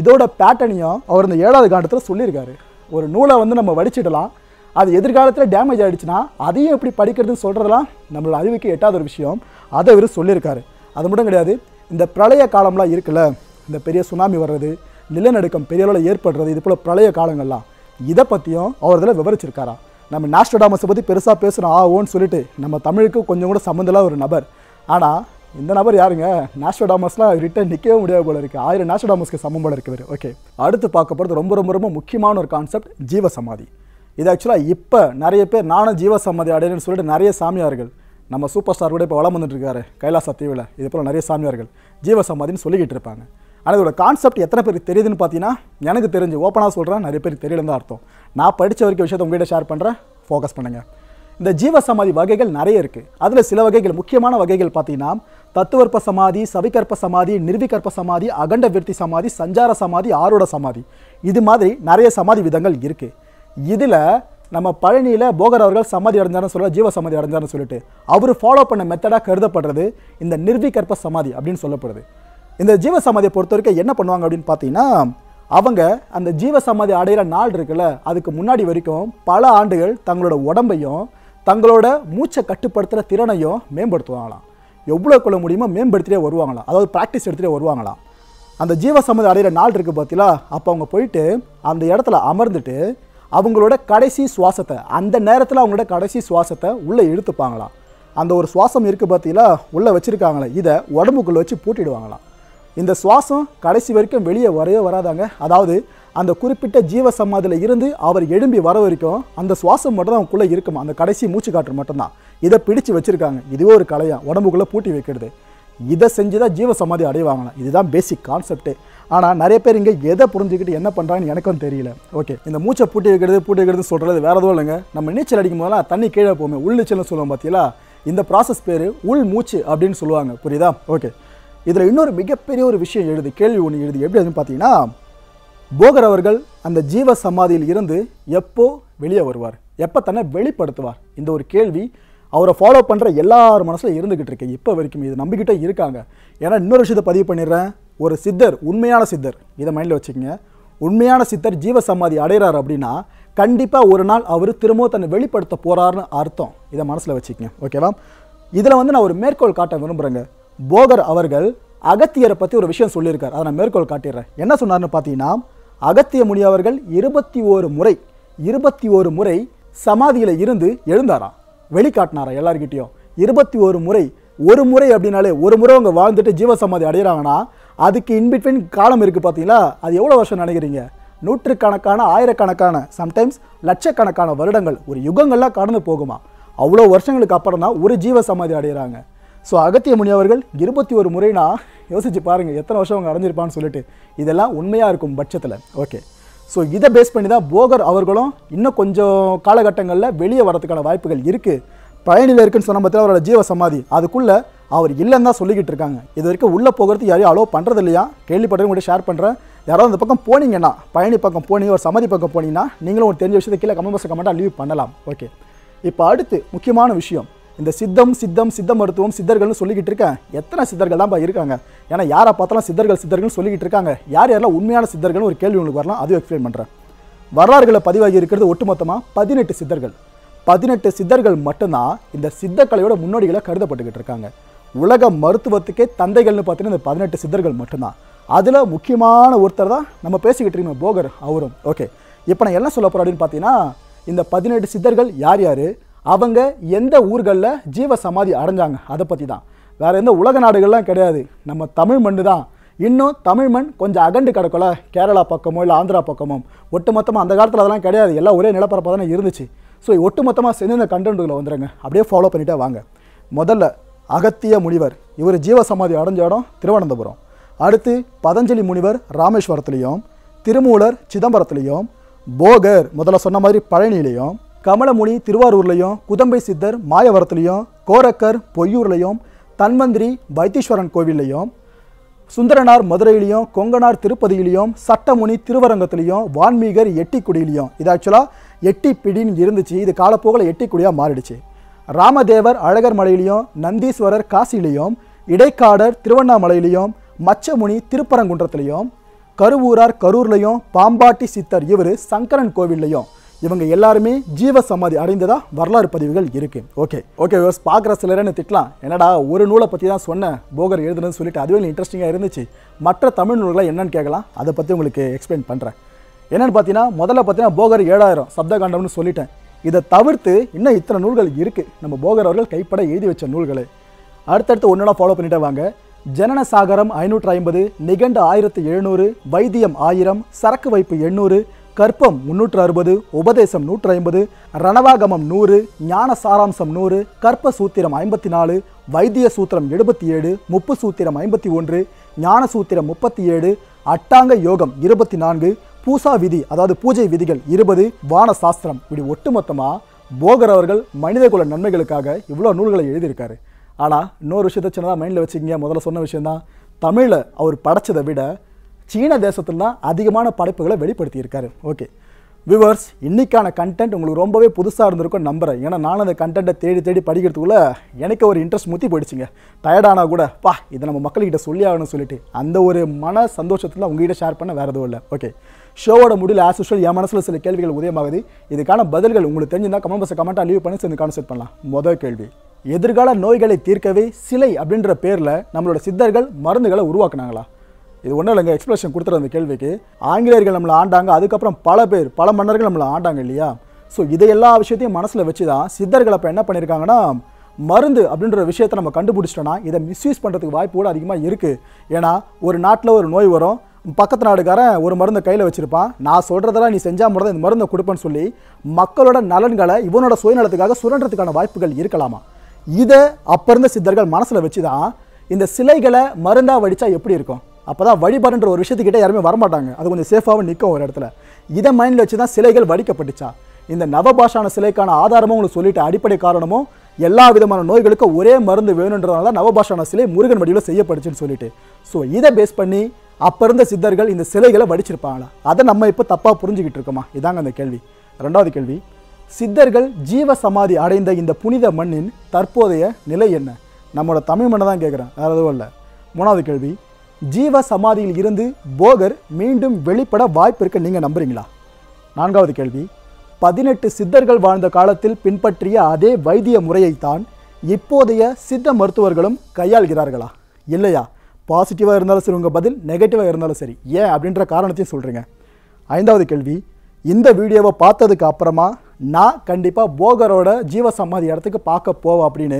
இதோட பேட்டர்னையும் அவர் இந்த ஏழாவது காண்டத்தில் சொல்லியிருக்காரு. ஒரு நூலை வந்து நம்ம வடிச்சிடலாம், அது எதிர்காலத்தில் டேமேஜ் ஆகிடுச்சுன்னா அதையும் எப்படி படிக்கிறதுன்னு சொல்கிறதெல்லாம் நம்மளோட அறிவுக்கு எட்டாத ஒரு விஷயம், அதை இவர் சொல்லியிருக்காரு. அது மட்டும் கிடையாது, இந்த பிரளய காலம்லாம் இருக்குல்ல, இந்த பெரிய சுனாமி வர்றது, நிலநடுக்கம் பெரிய அளவில் ஏற்படுறது, இது போல் பிரளய காலங்கள்லாம் இதை பற்றியும் அவர் இதில் விவரிச்சிருக்காரா. நம்ம நாஸ்ட்ராடமஸை பற்றி பெருசாக பேசுகிறோம் ஆவோன்னு சொல்லிட்டு, நம்ம தமிழுக்கு கொஞ்சம் கூட சம்மந்தலாம் ஒரு நபர், ஆனால் இந்த நபர் யாருங்க, நாஸ்ட்ராடமஸ்லாம் ரிட்டர்ன் நிற்கவே முடியாது போல இருக்குது, ஆயிரம் நாஸ்ட்ராடமஸ்க்கு சமம் போல இருக்குது. ஓகே, அடுத்து பார்க்க போகிறது ரொம்ப ரொம்ப ரொம்ப முக்கியமான ஒரு கான்செப்ட், ஜீவசமாதி. இது ஆக்சுவலாக இப்போ நிறைய பேர் நானும் ஜீவசமாதி அடையணும்னு சொல்லிட்டு நிறைய சாமியார்கள், நம்ம சூப்பர் ஸ்டார் கூட இப்போ வளம் வந்துட்டு இருக்காரு கைலாச தீவில், இது போல் நிறைய சாமியார்கள் ஜீவசமாதின்னு சொல்லிக்கிட்டு இருப்பாங்க. ஆனால் இதோட கான்செப்ட் எத்தனை பேருக்கு தெரியுதுன்னு பார்த்தீங்கன்னா, எனக்கு தெரிஞ்சு ஓப்பனாக சொல்கிறேன், நிறைய பேருக்கு தெரியலன்னு தான் அர்த்தம். நான் படித்த வரைக்கும் விஷயத்தை உங்கள்கிட்ட ஷேர் பண்ணுறேன், ஃபோக்கஸ் பண்ணுங்கள். இந்த ஜீவசமாதி வகைகள் நிறைய இருக்குது, அதில் சில வகைகள் முக்கியமான வகைகள் பார்த்தீங்கன்னா, தத்துவற்ப சமாதி, சவிகற்ப சமாதி, நிர்விகற்ப சமாதி, அகண்ட விருத்தி சமாதி, சஞ்சார சமாதி, ஆரூட சமாதி, இது மாதிரி நிறைய சமாதி விதங்கள் இருக்குது. இதில் நம்ம பழனியில் போகர் அவர்கள் சமாதி அடைஞ்சார்னு சொல்ல, ஜீவசமாதி அடைஞ்சார்னு சொல்லிட்டு அவர் ஃபாலோ பண்ண மெத்தடாக கருதப்படுறது இந்த நிர்விகற்ப சமாதி அப்படின்னு சொல்லப்படுது. இந்த ஜீவசமாதியை பொறுத்த வரைக்கும் என்ன பண்ணுவாங்க அப்படின்னு பார்த்தீங்கன்னா, அவங்க அந்த ஜீவசமாதி அடையிற நாள் இருக்குல்ல, அதுக்கு முன்னாடி வரைக்கும் பல ஆண்டுகள் தங்களோட உடம்பையும் தங்களோட மூச்சை கட்டுப்படுத்துகிற திறனையும் மேம்படுத்துவாங்களாம், எவ்வளோ கொள்ள முடியுமோ மேம்படுத்திட்டே வருவாங்களாம், அதாவது ப்ராக்டிஸ் எடுத்துகிட்டே வருவாங்களாம். அந்த ஜீவசமாதி அடையிற நாள் இருக்குது பார்த்தீங்களா, அப்போ அவங்க போயிட்டு அந்த இடத்துல அமர்ந்துட்டு அவங்களோட கடைசி சுவாசத்தை, அந்த நேரத்தில் அவங்களோட கடைசி சுவாசத்தை உள்ளே இழுத்துப்பாங்களாம். அந்த ஒரு சுவாசம் இருக்குது பார்த்தீங்களா, உள்ளே வச்சுருக்காங்களே, இதை உடம்புக்குள்ளே வச்சு பூட்டிடுவாங்களாம். இந்த சுவாசம் கடைசி வரைக்கும் வெளியே வரவே வராதாங்க, அதாவது அந்த குறிப்பிட்ட ஜீவசமாதியில் இருந்து அவர் எழும்பி வர வரைக்கும் அந்த சுவாசம் மட்டும் தான் அவங்களுக்குள்ளே இருக்குமா, அந்த கடைசி மூச்சு காற்று மட்டும்தான். இதை பிடிச்சு வச்சுருக்காங்க, இதுவே ஒரு கலையாக உடம்புக்குள்ளே பூட்டி வைக்கிறது. இதை செஞ்சு தான் ஜீவ சமாதி அடைவாங்களா. இதுதான் பேசிக் கான்செப்டே. ஆனால் நிறைய பேர் இங்கே எதை புரிஞ்சுக்கிட்டு என்ன பண்ணுறாங்கன்னு எனக்கும் தெரியல. ஓகே, இந்த மூச்சை பூட்டி வைக்கிறது பூட்டி வைக்கிறதுன்னு சொல்கிறது வேறு எதுவும் இல்லைங்க. நம்ம நீச்சல் அடிக்கும் போதெல்லாம் தண்ணி கீழே போகுமே, உள் நீச்சல்னு சொல்லுவோம் பார்த்தீங்களா. இந்த ப்ராசஸ் பேர் உள் மூச்சு அப்படின்னு சொல்லுவாங்க. புரியுதா? ஓகே, இதில் இன்னொரு மிகப்பெரிய ஒரு விஷயம் எழுது, கேள்வி ஒன்று எழுது. எப்படி அப்படின்னு பார்த்தீங்கன்னா, போகர் அவர்கள் அந்த ஜீவ சமாதியில் இருந்து எப்போ வெளியே வருவார், எப்போ தன்னை வெளிப்படுத்துவார்? இந்த ஒரு கேள்வி அவரை ஃபாலோ பண்ணுற எல்லார் மனசில் இருந்துக்கிட்டு இருக்கு இப்போ வரைக்கும். இது நம்பிக்கிட்டே இருக்காங்க. ஏன்னா இன்னொரு விஷயத்தை பதிவு பண்ணிடுறேன், ஒரு சித்தர், உண்மையான சித்தர், இதை மைண்டில் வச்சுக்கோங்க, உண்மையான சித்தர் ஜீவ சமாதி அடைகிறார் அப்படின்னா கண்டிப்பாக ஒரு நாள் அவர் திரும்பவும் தன்னை வெளிப்படுத்த போகிறார்னு அர்த்தம். இதை மனசில் வச்சுக்கோங்க. ஓகேவா? இதில் வந்து நான் ஒரு மேற்கோள் காட்ட விரும்புகிறேங்க. போகர் அவர்கள் அகத்தியரை பற்றி ஒரு விஷயம் சொல்லியிருக்கார், அதை நான் மேற்கோள் காட்டிடுறேன். என்ன சொன்னார்னு பார்த்தீங்கன்னா, அகத்திய முனி அவர்கள் இருபத்தி ஓரு முறை இருபத்தி ஓரு முறை சமாதியில் இருந்து எழுந்தாராம், வெளிக்காட்டினாரா எல்லார்கிட்டையும். இருபத்தி ஒரு முறை, ஒரு முறை அப்படின்னாலே ஒரு முறை அவங்க வாழ்ந்துட்டு ஜீவசமாதி அடைகிறாங்கன்னா அதுக்கு இன்பிட்வீன் காலம் இருக்குது பார்த்தீங்களா. அது எவ்வளோ வருஷம் நினைக்கிறீங்க? நூற்றுக்கணக்கான, ஆயிரக்கணக்கான, சம்டைம்ஸ் லட்சக்கணக்கான வருடங்கள், ஒரு யுகங்கள்லாம் கடந்து போகுமா. அவ்வளோ வருஷங்களுக்கு அப்புறம் தான் ஒரு ஜீவசமாதி அடைகிறாங்க. ஸோ அகத்திய முனி அவர்கள் இருபத்தி ஒரு முறைனா யோசிச்சு பாருங்கள் எத்தனை வருஷம் அவங்க அடைஞ்சிருப்பான்னு சொல்லிட்டு. இதெல்லாம் உண்மையாக இருக்கும் பட்சத்தில். ஓகே, ஸோ இதை பேஸ் பண்ணி தான் போகர் அவர்களும் இன்னும் கொஞ்சம் காலகட்டங்களில் வெளியே வரதுக்கான வாய்ப்புகள் இருக்குது. பயணியில் இருக்குன்னு சொன்ன பற்றி அவரோட ஜீவ சமாதி அதுக்குள்ளே அவர் இல்லைன்னு தான் சொல்லிக்கிட்டு இருக்காங்க. இது வரைக்கும் உள்ளே போகிறது யாரையும் அலோவ் பண்ணுறது இல்லையா. கேள்விப்பட்டது உங்கள்கிட்ட ஷேர் பண்ணுறேன். யாராவது அந்த பக்கம் போனீங்கன்னா, பயணி பக்கம் போனீங்க, ஒரு சமாதி பக்கம் போனீங்கன்னா நீங்களும் ஒரு தெரிஞ்ச விஷயத்தை கீழே கமெண்ட் பாக்ஸ் கமெண்ட்டாக லீவ் பண்ணலாம். ஓகே, இப்போ அடுத்து முக்கியமான விஷயம், இந்த சித்தம் சித்தம் சித்த மருத்துவம் சித்தர்கள்னு சொல்லிக்கிட்டு இருக்கேன். எத்தனை சித்தர்கள் தான் இருக்காங்க? ஏன்னா யாரை பார்த்தாலும் சித்தர்கள் சித்தர்கள்னு சொல்லிக்கிட்டு இருக்காங்க. யார் யாரெல்லாம் உண்மையான சித்தர்கள்னு ஒரு கேள்வி உங்களுக்கு வரலாம். அதுவும் எக்ஸ்பிளைன் பண்ணுறேன். வரலாறுகளை பதிவாகி இருக்கிறது ஒட்டுமொத்தமாக பதினெட்டு சித்தர்கள். பதினெட்டு சித்தர்கள் மட்டும்தான் இந்த சித்தக்கலையோட முன்னோடிகளை கருதப்பட்டுக்கிட்டு இருக்காங்க. உலக மருத்துவத்துக்கே தந்தைகள்னு பார்த்தீங்கன்னா இந்த பதினெட்டு சித்தர்கள் மட்டும்தான். அதில் முக்கியமான ஒருத்தர் தான் நம்ம பேசிக்கிட்டு இருக்கோம், போகர் அவரும். ஓகே, இப்போ நான் என்ன சொல்ல போகிறேன் அப்படின்னு பார்த்தீங்கன்னா, இந்த பதினெட்டு சித்தர்கள் யார் யார், அவங்க எந்த ஊர்களில் ஜீவ சமாதி அடைஞ்சாங்க, அதை பற்றி தான். வேறு எந்த உலக நாடுகள்லாம் கிடையாது, நம்ம தமிழ் மண் தான். இன்னும் தமிழ் மண் கொஞ்சம் அகண்டு கிடக்கல, கேரளா பக்கமோ இல்லை ஆந்திரா பக்கமோ. ஒட்டுமொத்தமாக அந்த காலத்தில் அதெல்லாம் கிடையாது, எல்லாம் ஒரே நிலப்பரப்பாக தானே இருந்துச்சு. ஸோ ஒட்டுமொத்தமாக சேர்ந்து இந்த கண்டென்ட்டுகளை வந்துடுங்க, அப்படியே ஃபாலோ பண்ணிட்டே வாங்க. முதல்ல அகத்திய முனிவர், இவர் ஜீவ சமாதி அடைஞ்ச இடம் திருவனந்தபுரம். அடுத்து பதஞ்சலி முனிவர் ராமேஸ்வரத்துலேயும், திருமூலர் சிதம்பரத்துலேயும், போகர் முதல்ல சொன்ன மாதிரி பழனியிலையும், கமலமுனி திருவாரூர்லையும், குதம்பை சித்தர் மாய வரத்துலையும், கோரக்கர் பொய்யூர்லையும், தன்மந்திரி வைத்தீஸ்வரன் கோவில்லையும், சுந்தரனார் மதுரையிலையும், கொங்கனார் திருப்பதியிலையும், சட்டமுனி திருவரங்கத்துலையும், வான்மீகர் எட்டிக்குடியிலையும். இது ஆக்சுவலாக எட்டி பிடின்னு இருந்துச்சு, இது காலப்போக்கில் எட்டிக்குடியாக மாறிடுச்சு. ராமதேவர் அழகர் மலையிலையும், நந்தீஸ்வரர் காசிலையும், இடைக்காடர் திருவண்ணாமலையிலையும், மச்சமுனி திருப்பரங்குன்றத்துலையும், கருவூரார் கரூர்லையும், பாம்பாட்டி சித்தர் இவர் சங்கரன் கோவில்லையும் இவங்க எல்லாருமே ஜீவ சமாதி அடைந்ததாக வரலாறு பதிவுகள் இருக்குது. ஓகே ஓகே வியூவர்ஸ், பார்க்குற சிலரன்னு திட்டலாம், என்னடா ஒரு நூலை பற்றி தான் சொன்னேன் போகர் எழுதுனதுன்னு சொல்லிட்டு, அதுவே இன்ட்ரெஸ்டிங்காக இருந்துச்சு, மற்ற தமிழ் நூல்களை என்னென்னு கேட்கலாம். அதை பற்றி உங்களுக்கு எக்ஸ்பிளைன் பண்ணுறேன். என்னென்னு பார்த்தீங்கன்னா, முதல்ல பார்த்தீங்கன்னா போகர் ஏழாயிரம் சப்தகாண்டம்னு சொல்லிட்டேன். இதை தவிர்த்து இன்னும் இத்தனை நூல்கள் இருக்குது, நம்ம போகர் அவர்கள் கைப்பட எழுதி வச்ச நூல்கள். அடுத்தடுத்து ஒன்றா ஃபாலோ பண்ணிட்டே வாங்க. ஜனனசாகரம் ஐநூற்று ஐம்பது, நிகண்டு ஆயிரத்து எழுநூறு, வைத்தியம் ஆயிரம், சரக்கு வைப்பு எண்ணூறு, கற்பம் முன்னூற்று அறுபது, உபதேசம் நூற்று ஐம்பது, ரணவாகமம் நூறு, ஞான சாராம்சம் நூறு, கற்ப சூத்திரம் ஐம்பத்தி நாலு, வைத்திய சூத்திரம் எழுபத்தி ஏழு, முப்பு சூத்திரம் ஐம்பத்தி ஒன்று, ஞான சூத்திரம் முப்பத்தி ஏழு, அட்டாங்க யோகம் இருபத்தி நான்கு, பூசா விதி அதாவது பூஜை விதிகள் இருபது, வான சாஸ்திரம். இப்படி ஒட்டுமொத்தமாக போகர் அவர்கள் மனிதகுல நன்மைகளுக்காக இவ்வளோ நூல்களை எழுதியிருக்காரு. ஆனால் இன்னொரு விஷயத்தை சின்னதாக மைண்டில் வச்சுக்கிங்க, முதல்ல சொன்ன விஷயந்தான், தமிழில் அவர் படைச்சதை விட சீன தேசத்தில் தான் அதிகமான படைப்புகளை வெளிப்படுத்தியிருக்காரு. ஓகே வியூவர்ஸ், இன்றைக்கான கண்டென்ட் உங்களுக்கு ரொம்பவே புதுசாக இருந்திருக்கும் நம்புகிறேன். ஏன்னா நானும் அந்த கண்டென்ட்டை தேடி தேடி படிக்கிறதுக்குள்ளே எனக்கு ஒரு இன்ட்ரெஸ்ட் முற்றி போயிடுச்சுங்க. டயர்டானா கூட பா இதை நம்ம மக்கள்கிட்ட சொல்லி ஆகணும்னு சொல்லிட்டு அந்த ஒரு மன சந்தோஷத்தில் உங்கள்கிட்ட ஷேர் பண்ண வேறு எதுவும் இல்லை. ஓகே, ஷோவோட முடியல ஆஸ் யூஷுவல் என் மனசில் சில கேள்விகள் உதயமாகுது. இதுக்கான பதில்கள் உங்களுக்கு தெரிஞ்சுன்னா கமெண்ட் பாக்ஸ் கமெண்ட்டாக லீவ் பண்ணி சேர்ந்து கான்செப்ட் பண்ணலாம். முதல் கேள்வி, எதிர்கால நோய்களை தீர்க்கவே சிலை அப்படின்ற பேரில் நம்மளோட சித்தர்கள் மருந்துகளை உருவாக்குனாங்களா? இது ஒன்றும் இல்லைங்க, எக்ஸ்பிளேஷன் கொடுத்துரு அந்த கேள்விக்கு. ஆங்கிலேயர்கள் நம்மளை ஆண்டாங்க, அதுக்கப்புறம் பல பேர் பல மன்னர்கள் நம்மளை ஆண்டாங்க இல்லையா. ஸோ இதை எல்லா விஷயத்தையும் மனசில் வச்சு தான் சித்தர்கள் அப்போ என்ன பண்ணியிருக்காங்கன்னா, மருந்து அப்படின்ற விஷயத்தை நம்ம கண்டுபிடிச்சிட்டோன்னா இதை மிஸ்யூஸ் பண்ணுறதுக்கு வாய்ப்பு கூட அதிகமாக இருக்குது. ஏன்னா ஒரு நாட்டில் ஒரு நோய் வரும், பக்கத்து நாடுக்காரன் ஒரு மருந்தை கையில் வச்சுருப்பான், நான் சொல்கிறதெல்லாம் நீ செஞ்சால் மட்டும் இந்த மருந்தை கொடுப்பேன்னு சொல்லி மக்களோட நலன்களை இவனோட சுயநலத்துக்காக சுரண்டுறதுக்கான வாய்ப்புகள் இருக்கலாமா. இதை அப்போ இருந்த சித்தர்கள் மனசில் வச்சு தான் இந்த சிலைகளை மருந்தாக வடித்தா எப்படி இருக்கும்? அப்போ தான் வழிபாடுன்ற ஒரு விஷயத்துக்கிட்ட யாருமே வரமாட்டாங்க, அது கொஞ்சம் சேஃபாகவும் நிற்கும் ஒரு இடத்துல. இதை மைண்டில் வச்சு தான் சிலைகள் வடிக்கப்பட்டுச்சா. இந்த நவபாஷான சிலைக்கான ஆதாரமும் உங்களுக்கு சொல்லிட்டு அடிப்படை காரணமும் எல்லா விதமான நோய்களுக்கும் ஒரே மருந்து வேணுன்றதுனால தான் நவபாஷான சிலை முருகன் வடிவில் செய்யப்படுச்சுன்னு சொல்லிட்டு, ஸோ இதை பேஸ் பண்ணி அப்போ இருந்த சித்தர்கள் இந்த சிலைகளை வடிச்சிருப்பாங்களா? அதை நம்ம இப்போ தப்பாக புரிஞ்சுக்கிட்டு இருக்கோமா? இதாங்க அந்த கேள்வி. ரெண்டாவது கேள்வி, சித்தர்கள் ஜீவ சமாதி அடைந்த இந்த புனித மண்ணின் தற்போதைய நிலை என்ன? நம்மளோட தமிழ் மண்ணை தான் கேட்குறேன், வேறு எதுவும் இல்லை. மூணாவது கேள்வி, ஜீவ சமாதியில் இருந்து போகர் மீண்டும் வெளிப்பட வாய்ப்பு இருக்க நீங்கள் நம்புறீங்களா? நான்காவது கேள்வி, பதினெட்டு சித்தர்கள் வாழ்ந்த காலத்தில் பின்பற்றிய அதே வைத்திய முறையைத்தான் இப்போதைய சித்த மருத்துவர்களும் கையாள்கிறார்களா இல்லையா? பாசிட்டிவாக இருந்தாலும் சரி உங்கள் பதில், நெகட்டிவாக இருந்தாலும் சரி, ஏன் அப்படின்ற காரணத்தையும் சொல்கிறீங்க. ஐந்தாவது கேள்வி, இந்த வீடியோவை பார்த்ததுக்கு அப்புறமா நான் கண்டிப்பாக போகரோட ஜீவசமாதி இடத்துக்கு பார்க்க போவோம் அப்படின்னு